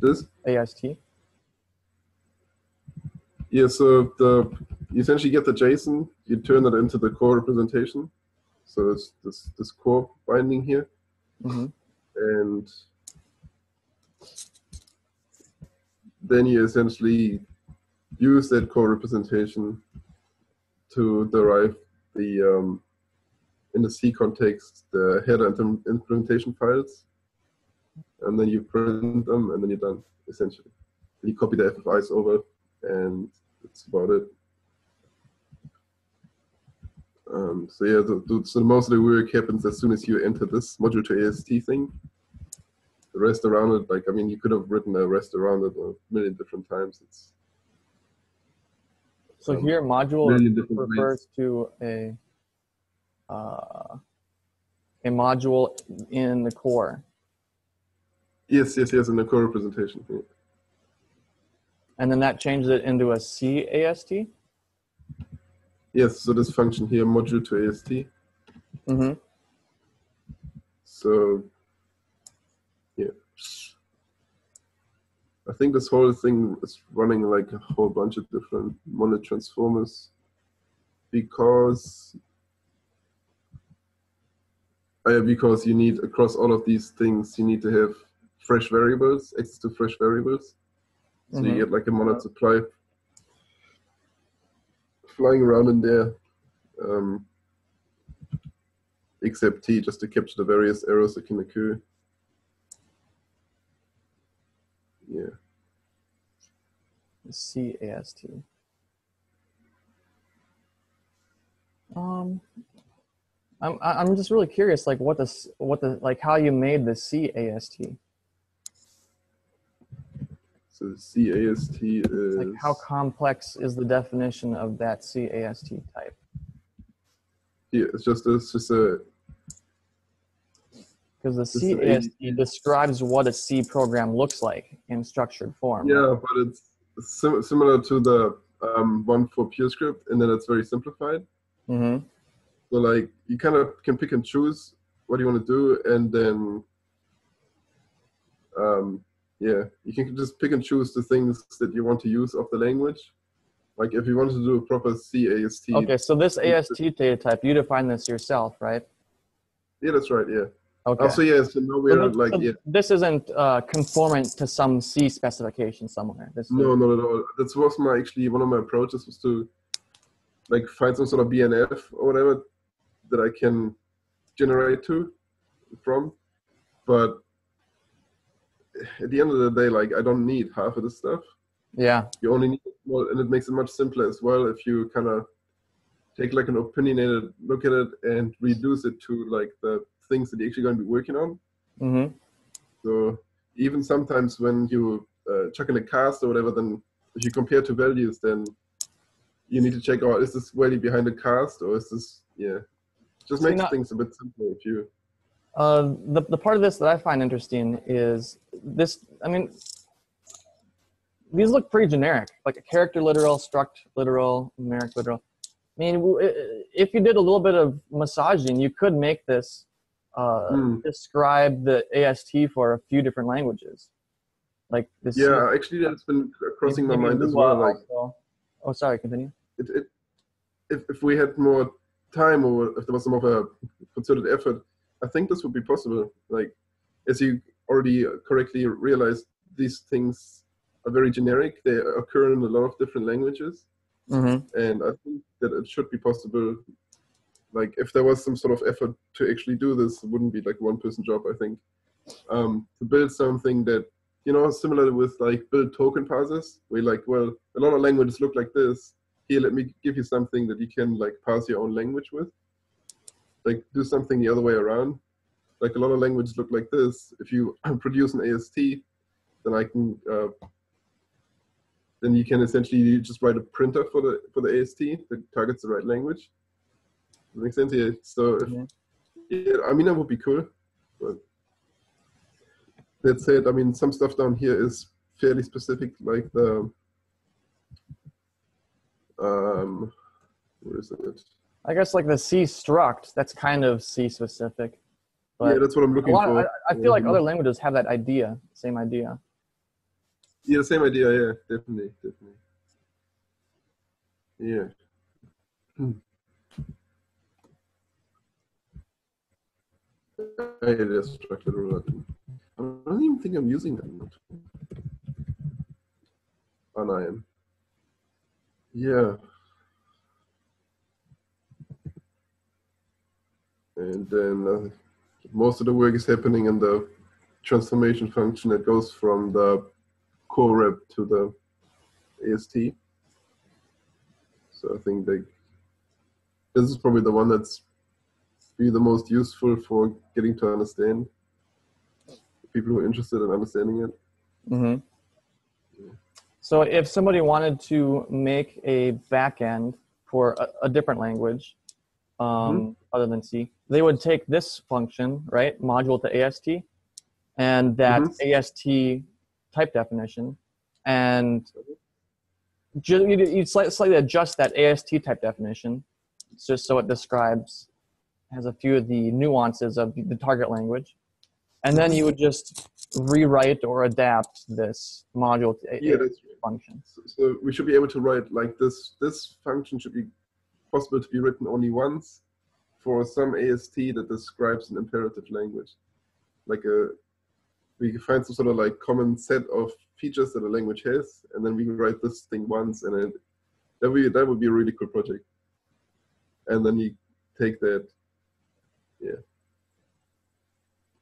this A S T. Yeah, so the, you essentially get the JSON, you turn it into the core representation. So it's this, this core binding here. Mm-hmm. And then you essentially use that core representation to derive the, um, in the C context, the header and implementation files. And then you print them, and then you're done, essentially. And you copy the F F Is over, and that's about it. Um, so yeah, the, the, so most of the work happens as soon as you enter this module to A S T thing. The rest around it, like, I mean, you could have written a rest around it a million different times. It's So um, here, module refers ways. to a uh, a module in the core. Yes, yes, yes, in the core representation. Yeah. And then that changes it into a C A S T? Yes, so this function here, module to A S T. Mm-hmm. So, yeah. I think this whole thing is running like a whole bunch of different mono transformers, because, uh, because you need, across all of these things, you need to have fresh variables, access to fresh variables. So mm-hmm. you get like a monad supply flying around in there, um, except T, just to capture the various errors that can occur. Yeah. C A S T. Um, I'm I'm just really curious, like what the what the like how you made the C A S T. So C A S T is like, how complex is the definition of that C A S T type? Yeah, it's just it's just a because the C A S T describes what a C program looks like in structured form. Yeah, but it's sim similar to the um, one for PureScript, and then it's very simplified. Mm-hmm. So like you kind of can pick and choose what you want to do, and then. Um, Yeah, you can just pick and choose the things that you want to use of the language. Like if you want to do a proper C A S T. Okay, so this A S T data type, you define this yourself, right? Yeah, that's right, yeah. Okay. Also, yeah, so now we're so like, so yeah. This isn't uh, conformant to some C specification somewhere. This no, not at all. That was my, actually, one of my approaches was to like find some sort of B N F or whatever that I can generate to from, but at the end of the day, like I don't need half of this stuff. Yeah. You only need it small, and it makes it much simpler as well if you kind of take like an opinionated look at it and reduce it to like the things that you're actually going to be working on. Mm-hmm. So even sometimes when you uh, check in a cast or whatever, then if you compare two values, then you need to check out, oh, is this value behind the cast or is this, yeah. Just so makes not, things a bit simpler if you. Uh, the, the part of this that I find interesting is this, I mean, these look pretty generic, like a character literal, struct literal, numeric literal. I mean, if you did a little bit of massaging, you could make this uh, mm. describe the A S T for a few different languages. Like this. Yeah, sort of, actually, that's been crossing my mind as well. Like, oh, sorry, continue. It, it, if, if we had more time or if there was more of a concerted effort, I think this would be possible. Like, as you already correctly realized, these things are very generic. They occur in a lot of different languages. Mm-hmm. And I think that it should be possible. Like, if there was some sort of effort to actually do this, it wouldn't be like one person job, I think. Um, to build something that, you know, similar with like build token parsers, we're like, well, a lot of languages look like this. Here, let me give you something that you can like parse your own language with. Like, do something the other way around. Like, a lot of languages look like this. If you produce an A S T, then I can. Uh, then you can essentially just write a printer for the for the A S T that targets the right language. That makes sense here. So, if, yeah. Yeah, I mean, that would be cool. But that said, I mean, some stuff down here is fairly specific, like the. Um, where is it? I guess like the C struct, that's kind of C specific. But yeah, that's what I'm looking lot, for. I, I feel like other languages have that idea, same idea. Yeah, same idea, yeah, definitely, definitely. Yeah. Hmm. I just structured relative. I don't even think I'm using that. And I am. Yeah. And then uh, most of the work is happening in the transformation function that goes from the core rep to the A S T. So I think they, this is probably the one that's be the most useful for getting to understand people who are interested in understanding it. Mm-hmm. Yeah. So if somebody wanted to make a backend for a, a different language, um, mm-hmm. other than C, they would take this function, right, module to A S T, and that mm-hmm. A S T type definition, and ju you'd, you'd sli slightly adjust that A S T type definition just so it describes, has a few of the nuances of the target language, and then you would just rewrite or adapt this module to yeah, A S T function. So we should be able to write like this, this function should be possible to be written only once for some A S T that describes an imperative language. Like a, we can find some sort of like common set of features that a language has, and then we can write this thing once, and it, that, would be, that would be a really cool project. And then you take that, yeah.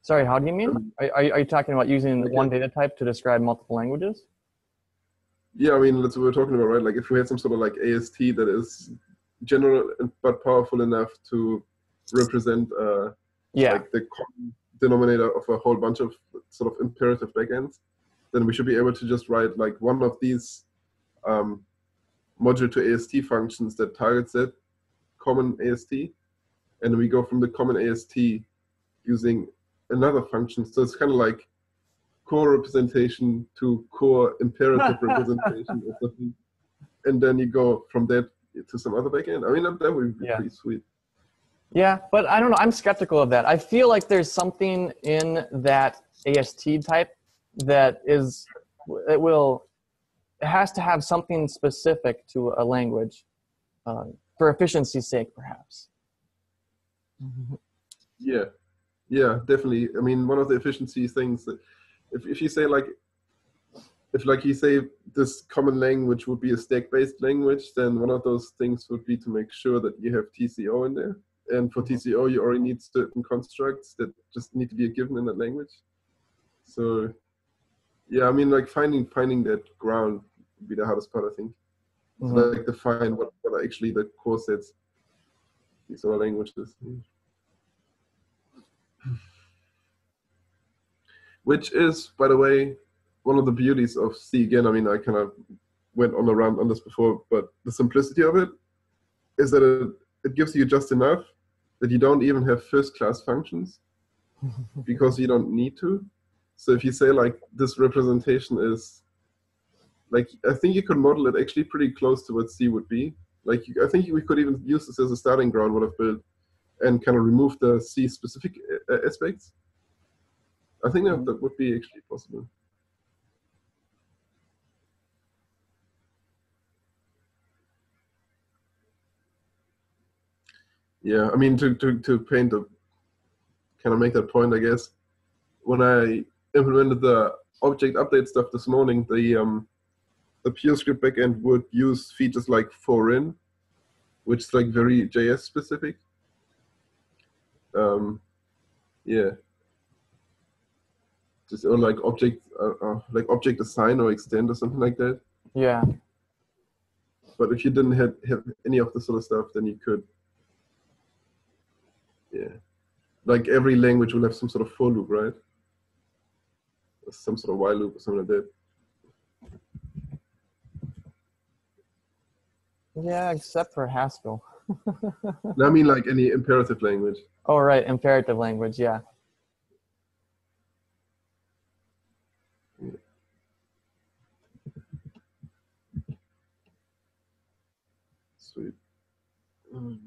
Sorry, how do you mean? Um, are, are you talking about using okay. one data type to describe multiple languages? Yeah, I mean, that's what we're talking about, right? Like if we had some sort of like A S T that is general but powerful enough to represent uh, yeah. like the common denominator of a whole bunch of sort of imperative backends, then we should be able to just write like one of these um, module to A S T functions that targets that common A S T, and we go from the common A S T using another function. So it's kind of like core representation to core imperative representation or something, and then you go from that to some other backend. I mean, that would be yeah. pretty sweet. Yeah, but I don't know. I'm skeptical of that. I feel like there's something in that A S T type that is, it will, it has to have something specific to a language uh, for efficiency's sake, perhaps. Yeah, yeah, definitely. I mean, one of the efficiency things that if, if you say like, if like you say this common language would be a stack-based language, then one of those things would be to make sure that you have T C O in there. And for T C O, you already need certain constructs that just need to be given in that language. So, yeah, I mean, like finding finding that ground be the hardest part, I think. Mm-hmm. So like define what, what are actually the core sets. These are languages. Which is, by the way, one of the beauties of C again. I mean, I kind of went on around on this before, but the simplicity of it is that it, it gives you just enough that you don't even have first-class functions because you don't need to. So if you say, like, this representation is, like, I think you could model it actually pretty close to what C would be. Like, I think we could even use this as a starting ground, what I've built, and kind of remove the C-specific aspects. I think that, that would be actually possible. Yeah, I mean, to, to, to paint a, kind of make that point, I guess, when I implemented the object update stuff this morning, the um, the PureScript backend would use features like foreign, which is like very J S specific. Um, yeah, just or like object, uh, uh, like object assign or extend or something like that. Yeah. But if you didn't have, have any of the sort of stuff, then you could. Yeah, like every language will have some sort of for loop, right? Or some sort of while loop or something like that. Yeah, except for Haskell. I mean, like any imperative language. Oh, right, imperative language, yeah. Sweet. Um,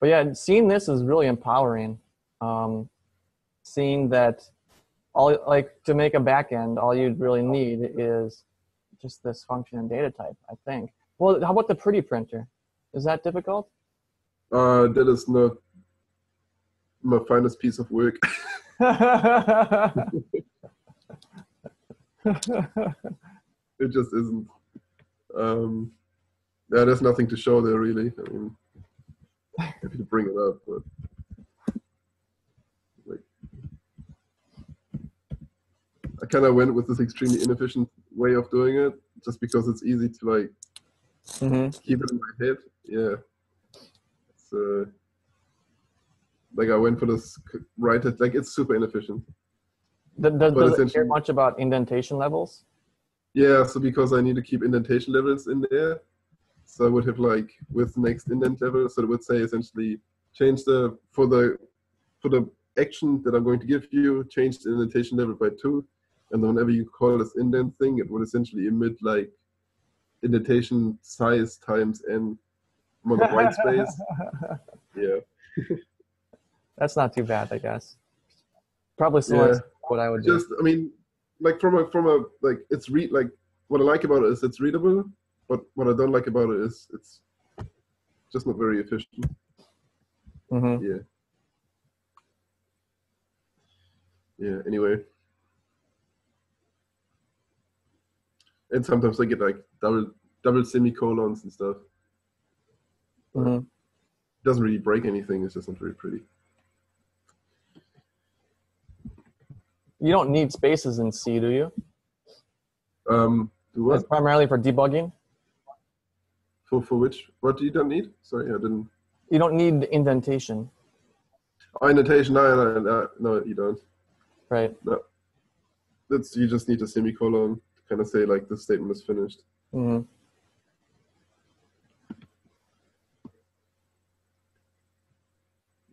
But yeah, seeing this is really empowering. Um, seeing that, all like to make a backend, all you'd really need is just this function and data type, I think. Well, how about the pretty printer? Is that difficult? Uh, that is not my finest piece of work. It just isn't. Um, yeah, there's nothing to show there, really. I mean, happy to bring it up, but like, I kind of went with this extremely inefficient way of doing it, just because it's easy to like mm-hmm. keep it in my head. Yeah, so like I went for this right. Like it's super inefficient. Does, does it care much about indentation levels? Yeah, so because I need to keep indentation levels in there. So I would have like with next indent level, so it would say essentially change the for the for the action that I'm going to give you, change the indentation level by two, and then whenever you call this indent thing, it would essentially emit like indentation size times n on the white space. Yeah, that's not too bad, I guess. Probably still yeah. what I would just do. I mean, like from a from a like it's read like what I like about it is it's readable. But what I don't like about it is it's just not very efficient. Mm-hmm. Yeah. Yeah, anyway. And sometimes I get like double double semicolons and stuff. Mm-hmm. It doesn't really break anything, it's just not very pretty. You don't need spaces in C, do you? Um, do what? That's primarily for debugging. For, for which, what do you don't need? Sorry, I didn't. You don't need indentation. Oh, indentation, no, no, no, no, you don't. Right. No. That's, you just need a semicolon to kind of say like this statement is finished. Mm-hmm.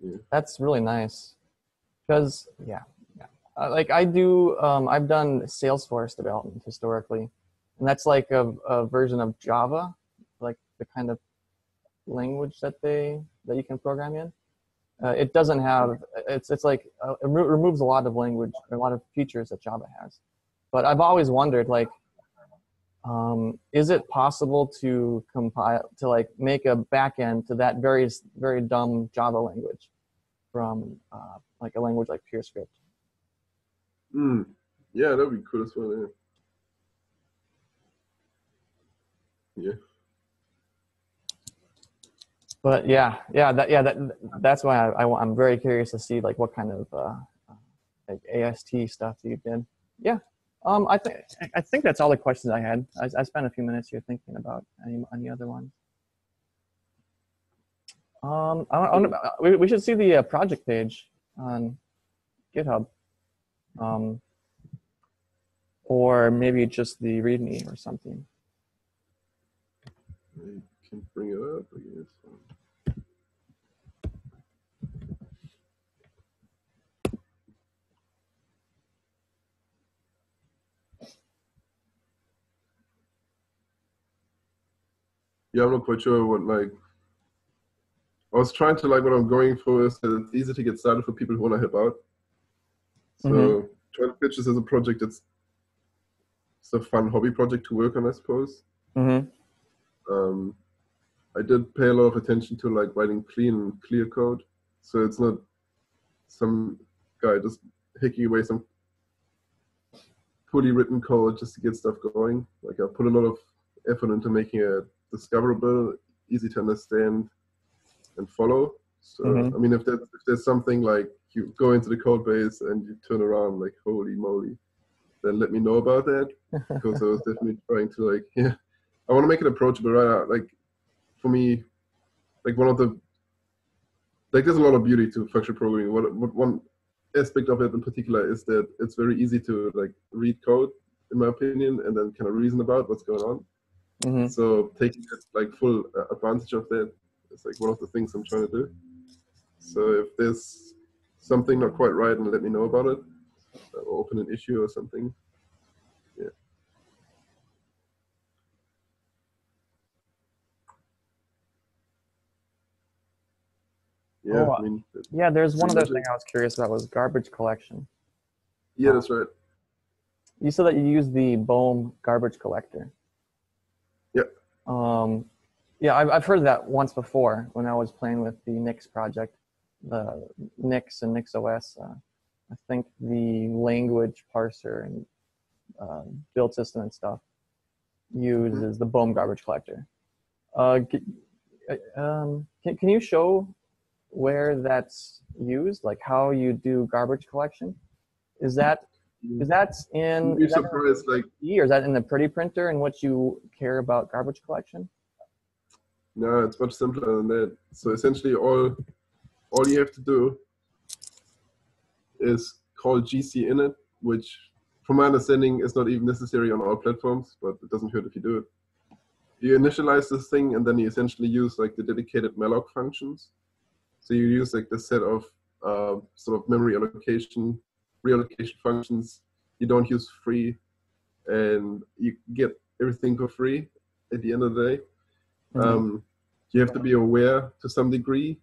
Yeah. That's really nice. Because, yeah, yeah. Uh, like I do, um, I've done Salesforce development historically. And that's like a, a version of Java. The kind of language that they that you can program in, uh, it doesn't have. It's it's like uh, it re removes a lot of language, a lot of features that Java has. But I've always wondered, like, um, is it possible to compile to like make a backend to that very very dumb Java language from uh, like a language like PureScript? Hmm. Yeah, that'd be cool as well. Yeah. Yeah. But yeah, yeah, that, yeah, that, that's why I, I, I'm very curious to see like what kind of uh, like A S T stuff that you did. Yeah, Um, I think I think that's all the questions I had. I, I spent a few minutes here thinking about any any other ones. Um, I, I wanna, we we should see the uh, project page on GitHub, um, or maybe just the README or something. I can bring it up, I guess. Yeah, I'm not quite sure what, like, I was trying to, like, what I'm going for is that it's easy to get started for people who want to help out. So mm-hmm. trying to pitch this as a project, it's, it's a fun hobby project to work on, I suppose. Mm-hmm. Um, I did pay a lot of attention to, like, writing clean and clear code. So it's not some guy just hacking away some poorly written code just to get stuff going. Like, I put a lot of effort into making a discoverable, easy to understand and follow. So mm-hmm. I mean, if, that, if there's something like you go into the code base and you turn around like, holy moly, then let me know about that, because I was definitely trying to like, yeah, I want to make it approachable, right? Like for me, like one of the, like there's a lot of beauty to functional programming. What, what one aspect of it in particular is that it's very easy to like read code, in my opinion, and then kind of reason about what's going on. Mm-hmm. So taking it, like full advantage of that is like one of the things I'm trying to do. So if there's something not quite right, and let me know about it, or open an issue or something. Yeah. Yeah. Oh, I mean, yeah. There's one other thing I was curious about was garbage collection. Yeah, that's right. You said that you use the Boehm garbage collector. Um, yeah, I've, I've heard that once before when I was playing with the Nix project, the Nix and NixOS. Uh, I think the language parser and uh, build system and stuff uses the Boehm garbage collector. Uh, um, can, can you show where that's used, like how you do garbage collection? Is that Is that in, is that in like, E, or is that in the pretty printer in which you care about garbage collection? No, it's much simpler than that. So essentially all all you have to do is call G C init, which from my understanding is not even necessary on all platforms, but it doesn't hurt if you do it. You initialize this thing and then you essentially use like the dedicated malloc functions. So you use like the set of uh, sort of memory allocation reallocation functions. You don't use free, and you get everything for free at the end of the day. Mm-hmm. Um, you have to be aware to some degree.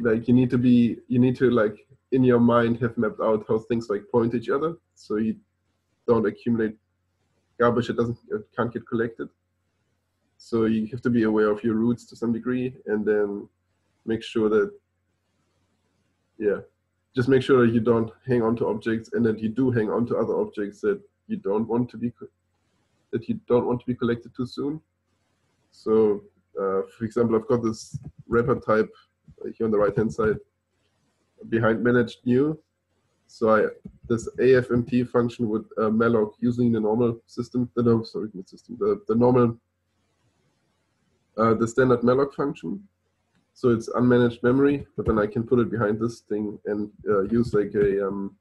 Like you need to be, you need to like in your mind have mapped out how things like point to each other, so you don't accumulate garbage that doesn't, it can't get collected. So you have to be aware of your roots to some degree, and then make sure that, yeah. Just make sure that you don't hang on to objects, and that you do hang on to other objects that you don't want to be that you don't want to be collected too soon. So, uh, for example, I've got this wrapper type here on the right-hand side behind managed new. So I, this A F M T function would uh, malloc using the normal system, the no, sorry, not system, the the normal, uh, the standard malloc function. So it's unmanaged memory, but then I can put it behind this thing and uh, use like a, um,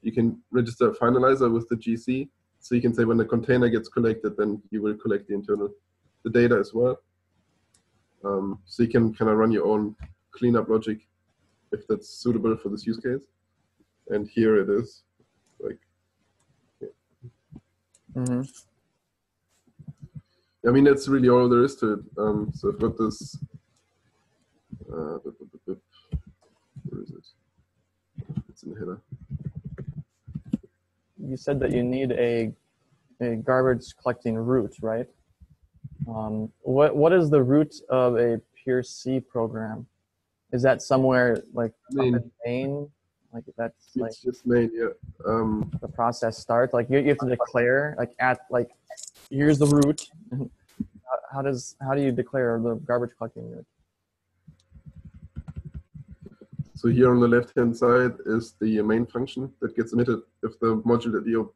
you can register a finalizer with the G C. So you can say when the container gets collected, then you will collect the internal, the data as well. Um, so you can kind of run your own cleanup logic if that's suitable for this use case. And here it is. Like, yeah. Mm-hmm. I mean, that's really all there is to it. Um, so I've got this. Uh, where is it? It's in the header. You said that you need a a garbage collecting root, right? Um, what what is the root of a pure C program? Is that somewhere like main, up in main? Like that's it's like just main, yeah. Um, the process starts. Like you, you have to declare like at like here's the root. how, how does how do you declare the garbage collecting root? So here on the left-hand side is the main function that gets emitted if the module that you're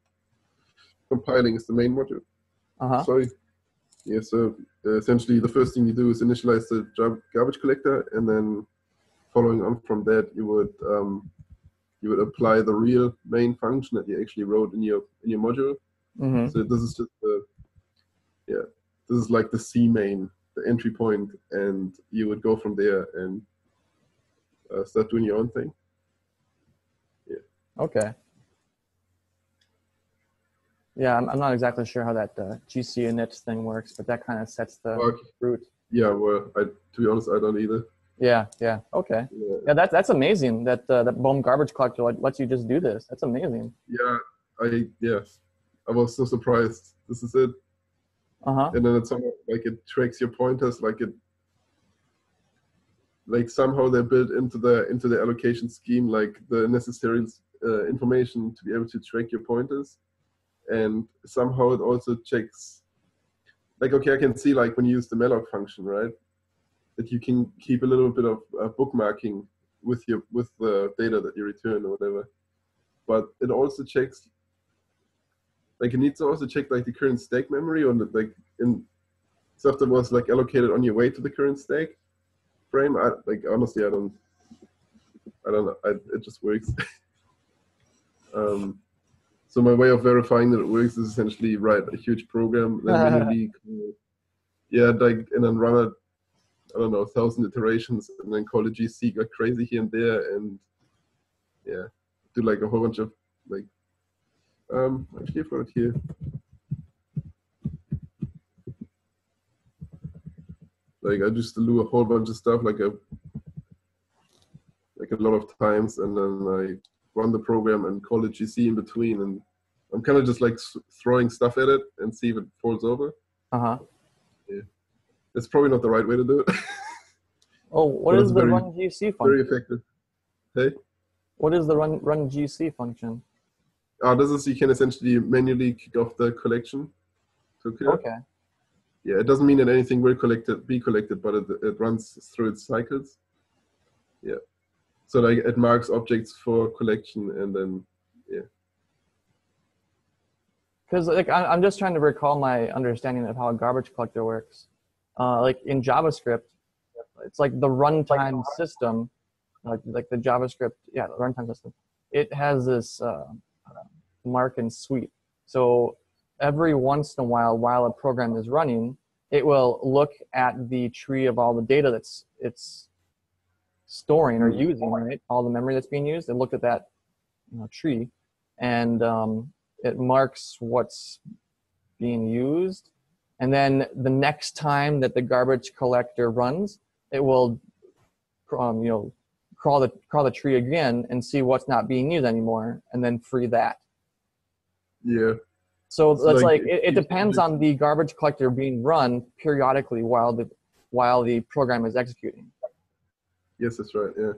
compiling is the main module. Uh-huh. Sorry. Yeah, so essentially the first thing you do is initialize the garbage collector, and then following on from that, you would um, you would apply the real main function that you actually wrote in your in your module. Mm-hmm. So this is just the, yeah, this is like the C main, the entry point, and you would go from there and uh, start doing your own thing. Yeah. Okay. Yeah, I'm, I'm not exactly sure how that uh, G C init thing works, but that kind of sets the okay. route. Yeah, well, I, to be honest, I don't either. Yeah, yeah, okay. Yeah, yeah that, that's amazing that uh, that Boehm garbage collector lets you just do this. That's amazing. Yeah, I yeah, I was so surprised. This is it. Uh-huh. And then it's somehow, like it tracks your pointers, like it, like somehow they're built into the into the allocation scheme, like the necessary uh, information to be able to track your pointers. And somehow it also checks, like, okay, I can see, like, when you use the malloc function, right, that you can keep a little bit of uh, bookmarking with your with the data that you return or whatever. But it also checks, like, it needs to also check, like, the current stack memory or the, like, in stuff that was, like, allocated on your way to the current stack frame. I, like, honestly, I don't, I don't know. I, it just works. um, So my way of verifying that it works is essentially write a huge program, then manually, yeah, like, and then run it, I don't know, a thousand iterations, and then call the G C like crazy here and there, and yeah, do like a whole bunch of like, um, actually I've got it here, like I just do a whole bunch of stuff, like a, like a lot of times, and then I run the program and call it G C in between, and I'm kind of just like throwing stuff at it and see if it falls over. Uh huh. Yeah. It's probably not the right way to do it. Oh, what is the very, run G C function? Very effective. Hey. What is the run run G C function? Ah, uh, this is, you can essentially manually kick off the collection. Okay. Okay. Yeah, it doesn't mean that anything will collected be collected, but it it runs through its cycles. Yeah. So like it marks objects for collection, and then yeah. Because like I'm just trying to recall my understanding of how a garbage collector works. Uh, like in JavaScript, it's like the runtime system, like like the JavaScript, yeah, the runtime system. It has this uh, mark and sweep. So every once in a while, while a program is running, it will look at the tree of all the data that's it's. storing or using, right? All the memory that's being used, and look at that you know, tree, and um, it marks what's being used. And then the next time that the garbage collector runs, it will, um, you know, crawl the crawl the tree again and see what's not being used anymore, and then free that. Yeah. So it's that's like, like it, it depends on the garbage collector being run periodically while the while the program is executing. Yes, that's right, yeah.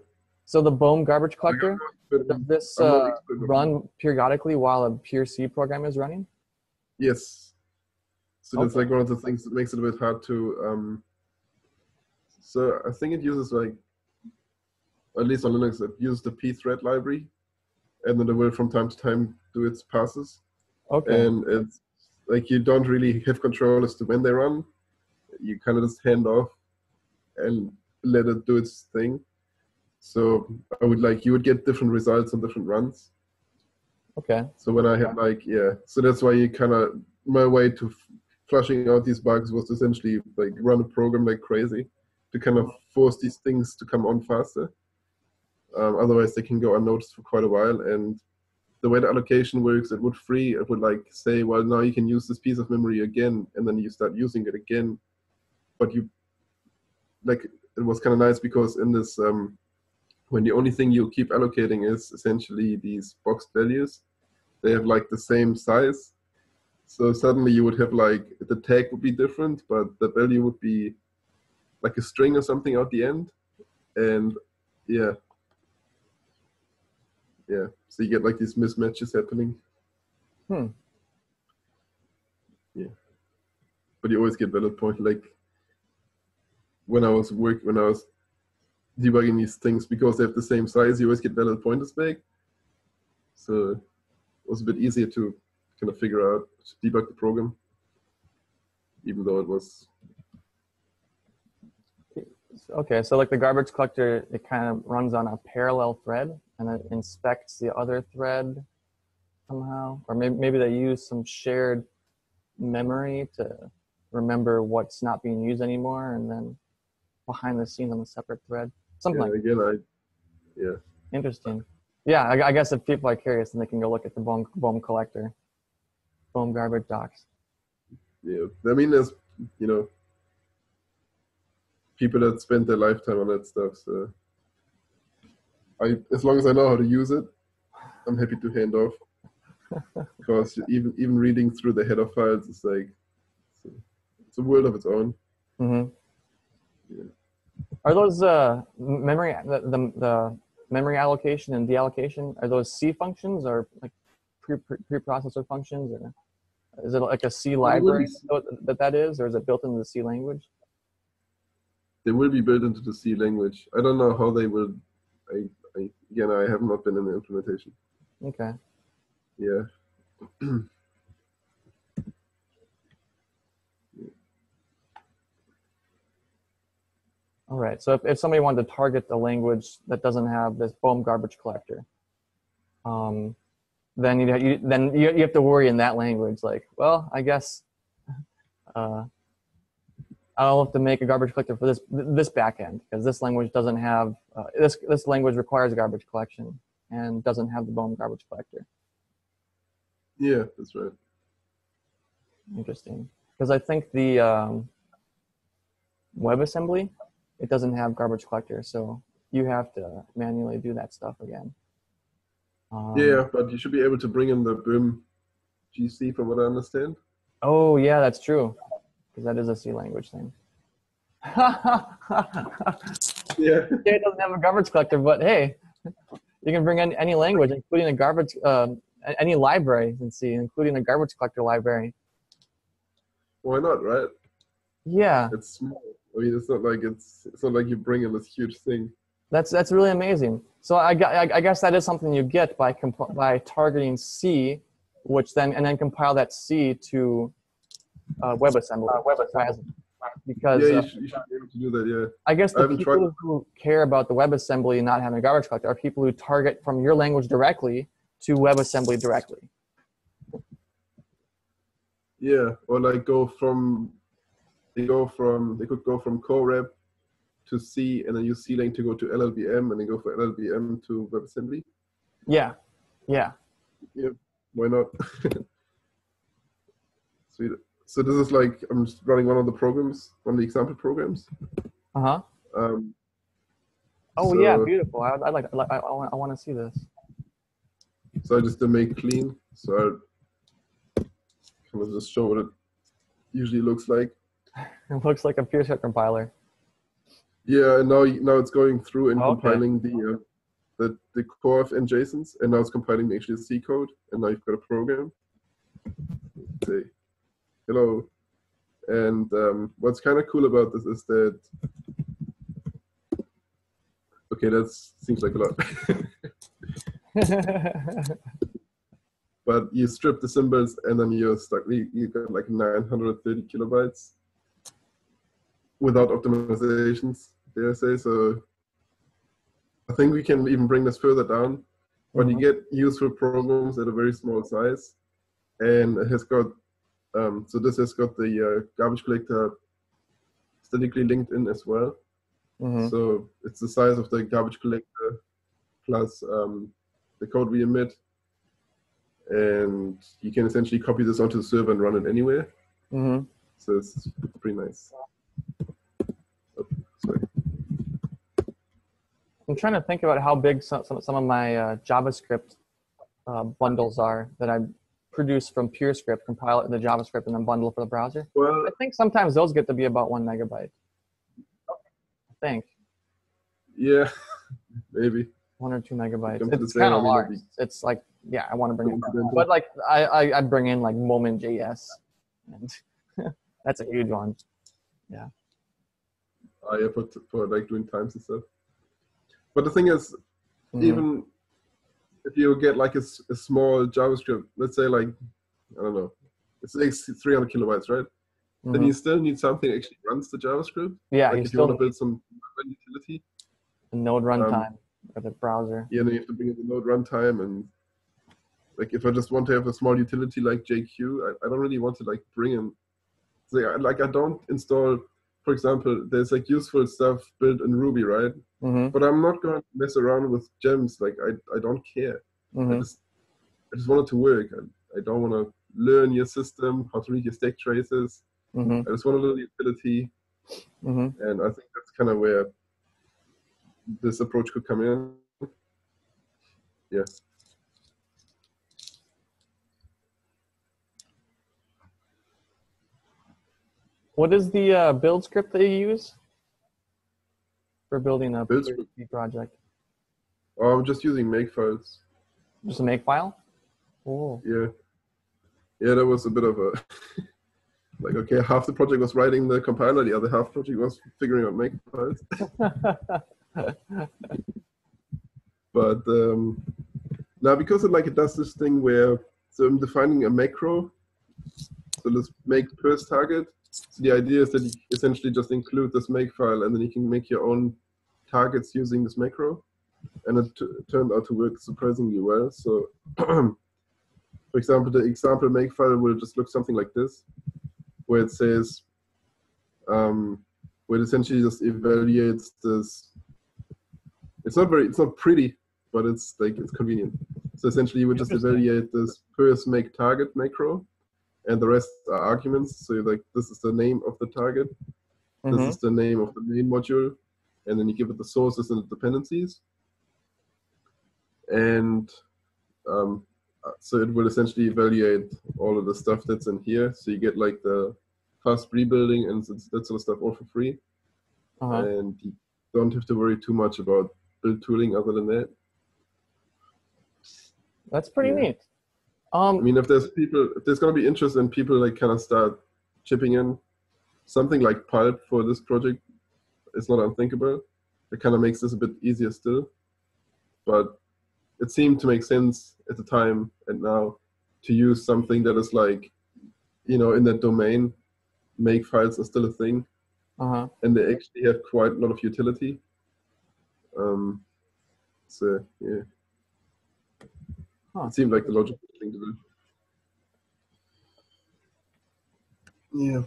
So the Boehm garbage collector, does this uh, run periodically while a PureScript program is running? Yes. So okay. That's like one of the things that makes it a bit hard to, um, so I think it uses like, at least on Linux, it uses the pthread library, and then it will from time to time do its passes. Okay. And it's like, you don't really have control as to when they run. You kind of just hand off and let it do its thing. So I would like, you would get different results on different runs. Okay. So when I had like, yeah, so that's why you kind of, my way to flushing out these bugs was essentially like run a program like crazy to kind of force these things to come on faster. Um, otherwise they can go unnoticed for quite a while. And the way the allocation works, it would free, it would like say, well, now you can use this piece of memory again, and then you start using it again. But you, like, it was kind of nice because in this, um, when the only thing you keep allocating is essentially these boxed values, they have like the same size. So suddenly you would have like, the tag would be different, but the value would be like a string or something at the end. And yeah, yeah. So you get like these mismatches happening. Hmm. Yeah. But you always get valid point, like, when I was work, when I was debugging these things because they have the same size. You always get valid pointers back. So it was a bit easier to kind of figure out, to debug the program, even though it was. Okay, so like the garbage collector, it kind of runs on a parallel thread and it inspects the other thread somehow, or maybe, maybe they use some shared memory to remember what's not being used anymore, and then behind the scenes on a separate thread, something yeah, like again, that. I, yeah. Interesting. Yeah, I, I guess if people are curious, then they can go look at the Boehm, Boehm collector, Boehm garbage docs. Yeah, I mean, there's, you know, people that spend their lifetime on that stuff. So, I, as long as I know how to use it, I'm happy to hand off. Because even even reading through the header files is like, it's a, it's a world of its own. Mm-hmm. Yeah. Are those uh, memory the, the the memory allocation and deallocation? Are those C functions or like pre, pre preprocessor functions, or is it like a C library that that is, or is it built into the C language? They will be built into the C language. I don't know how they will. I, I again, I have not been in the implementation. Okay. Yeah. Yeah. All right, so if, if somebody wanted to target the language that doesn't have this Boehm garbage collector, um, then, you, you, then you, you have to worry in that language. Like, well, I guess uh, I'll have to make a garbage collector for this this backend, because this language doesn't have, uh, this, this language requires garbage collection and doesn't have the Boehm garbage collector. Yeah, that's right. Interesting, because I think the um, WebAssembly, it doesn't have garbage collector, so you have to manually do that stuff again. Um, yeah, but you should be able to bring in the Boehm G C, from what I understand. Oh yeah, that's true, because that is a C language thing. Yeah. It doesn't have a garbage collector, but hey, you can bring in any language, including a garbage, uh, any library in C, including a garbage collector library. Why not, right? Yeah. It's small. I mean, it's not like it's, it's not like you bring in this huge thing. That's that's really amazing. So I, I, I guess that is something you get by comp by targeting C, which then and then compile that C to uh, WebAssembly. Uh, WebAssembly, because yeah, you, uh, should, you should be able to do that. Yeah. I guess the I people tried. who care about the WebAssembly not having a garbage collector are people who target from your language directly to WebAssembly directly. Yeah, or like go from. They go from they could go from CoreFn to C, and then use C-Lang to go to L L V M, and then go for L L V M to WebAssembly. Yeah, yeah. Yeah, why not? Sweet. So this is like I'm just running one of the programs, one of the example programs. Uh huh. Um, oh so, yeah, beautiful. I I like I I want, I want to see this. So I just did make clean. So I kind of just show what it usually looks like. It looks like a PureScript compiler. Yeah, and now now it's going through and okay. compiling the uh, the the CoreFn JSONs, and now it's compiling the H T T C code, and now you've got a program. Say, hello. And um, what's kind of cool about this is that. Okay, that seems like a lot. But you strip the symbols, and then you're stuck. You, you got like nine hundred thirty kilobytes. Without optimizations, dare I say. So I think we can even bring this further down. But mm-hmm. you get useful programs at a very small size. And it has got, um, so this has got the uh, garbage collector statically linked in as well. Mm-hmm. So it's the size of the garbage collector plus um, the code we emit. And you can essentially copy this onto the server and run it anywhere. Mm-hmm. So it's pretty nice. I'm trying to think about how big some, some, some of my uh, JavaScript uh, bundles are that I produce from PureScript, compile it into JavaScript, and then bundle for the browser. Well, I think sometimes those get to be about one megabyte. I think. Yeah, maybe. One or two megabytes. It's kind of large. Be... It's like, yeah, I want to bring in. But like, I, I, I bring in like Moment dot J S, and that's a huge one. Yeah. I uh, yeah, for, for like doing times and stuff. But the thing is, mm-hmm. even if you get like a, a small JavaScript, let's say like, I don't know, it's three hundred kilobytes, right? Mm-hmm. Then you still need something that actually runs the JavaScript. Yeah, like you if still you want to build some utility. Node runtime um, or the browser. Yeah, then you have to bring in the Node runtime. And like if I just want to have a small utility like J Q, I, I don't really want to like bring in, like I don't install, for example, there's like useful stuff built in Ruby, right? Mm-hmm. But I'm not going to mess around with gems. Like I, I don't care. Mm-hmm. I just, I just want it to work. I, I don't want to learn your system, how to read your stack traces. Mm-hmm. I just want a little utility. Mm-hmm. And I think that's kind of where this approach could come in. Yeah. What is the uh, build script that you use for building a build project? Oh, I'm just using makefiles. Just a makefile? Oh. Yeah. Yeah, that was a bit of a, like, okay, half the project was writing the compiler, the other half project was figuring out makefiles. But um, now because it like it does this thing where so I'm defining a macro, so let's make first target. So the idea is that you essentially just include this makefile and then you can make your own targets using this macro, and it t turned out to work surprisingly well. So for example, the example makefile will just look something like this, where it says um, where it essentially just evaluates this. It's not very, it's not pretty, but it's like, it's convenient. So essentially you would just evaluate this first make target macro, and the rest are arguments. So you're like, this is the name of the target. Mm-hmm. This is the name of the main module. And then you give it the sources and the dependencies. And um, so it will essentially evaluate all of the stuff that's in here. So you get like the fast rebuilding and that sort of stuff all for free. Uh-huh. And you don't have to worry too much about build tooling other than that. That's pretty yeah. neat. Um, I mean, if there's people, if there's going to be interest in people like kind of start chipping in, something like Pulp for this project is not unthinkable. It kind of makes this a bit easier still. But it seemed to make sense at the time and now to use something that is like, you know, in that domain, make files are still a thing. Uh-huh. And they actually have quite a lot of utility. Um, so, yeah. Huh. It seemed like the logical thing to do. Yeah.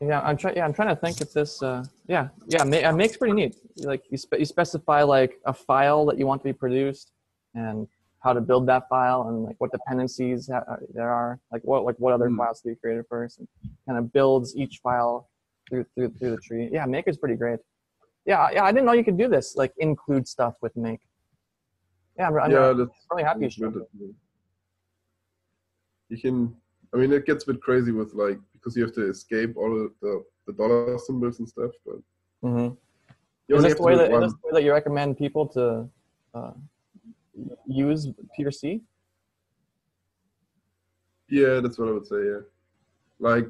Yeah, I'm trying. Yeah, I'm trying to think if this. Uh, yeah, yeah, ma it makes pretty neat. Like you, spe you specify like a file that you want to be produced, and how to build that file, and like what dependencies there are, like what like what other mm. files to be created first, and kind of builds each file through through through the tree. Yeah, Maker's pretty great. Yeah, yeah, I didn't know you could do this. Like include stuff with Make. Yeah, I'm, I'm yeah, really, really happy you showed it. You can, I mean, it gets a bit crazy with like, because you have to escape all of the, the dollar symbols and stuff, but. Mm-hmm. Is this the way that, is this the way that you recommend people to uh, use P R C? Yeah, that's what I would say, yeah. Like,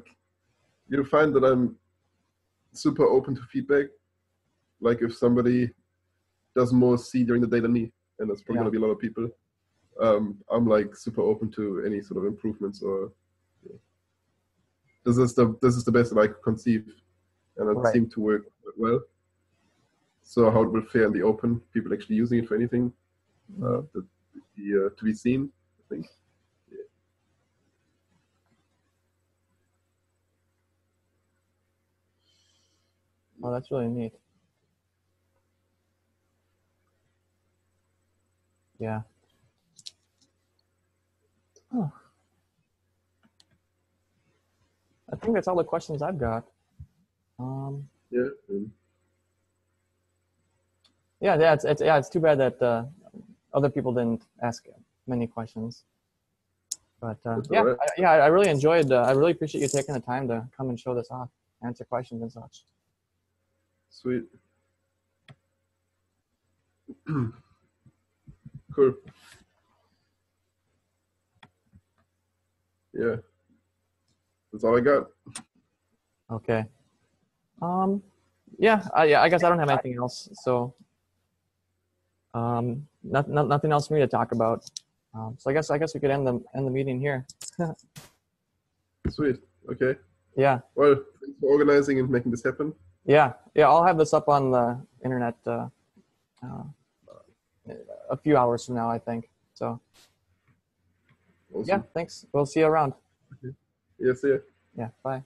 you'll find that I'm super open to feedback. Like if somebody does more C during the day than me, and that's probably yeah. going to be a lot of people. Um, I'm like super open to any sort of improvements or yeah. this is the this is the best that I could conceive, and it right. seemed to work well. So how it will fare in the open, people actually using it for anything, mm-hmm. uh, that be, uh, to be seen, I think. Yeah. Oh, that's really neat. Yeah. Oh. I think that's all the questions I've got. Um, yeah. Yeah, yeah. It's, it's yeah. It's too bad that uh, other people didn't ask many questions. But uh, yeah, right. I, yeah. I really enjoyed. Uh, I really appreciate you taking the time to come and show this off, answer questions and such. Sweet. Cool. Yeah, that's all I got. Okay. Um. Yeah. I, yeah. I guess I don't have anything else. So. Um, not, not, nothing else for me to talk about. Um, so I guess I guess we could end the end the meeting here. Sweet. Okay. Yeah. Well, thanks for organizing and making this happen. Yeah. Yeah. I'll have this up on the internet uh, uh, a few hours from now, I think. So. Awesome. Yeah. Thanks. We'll see you around. Okay. Yeah. See ya. Yeah. Bye.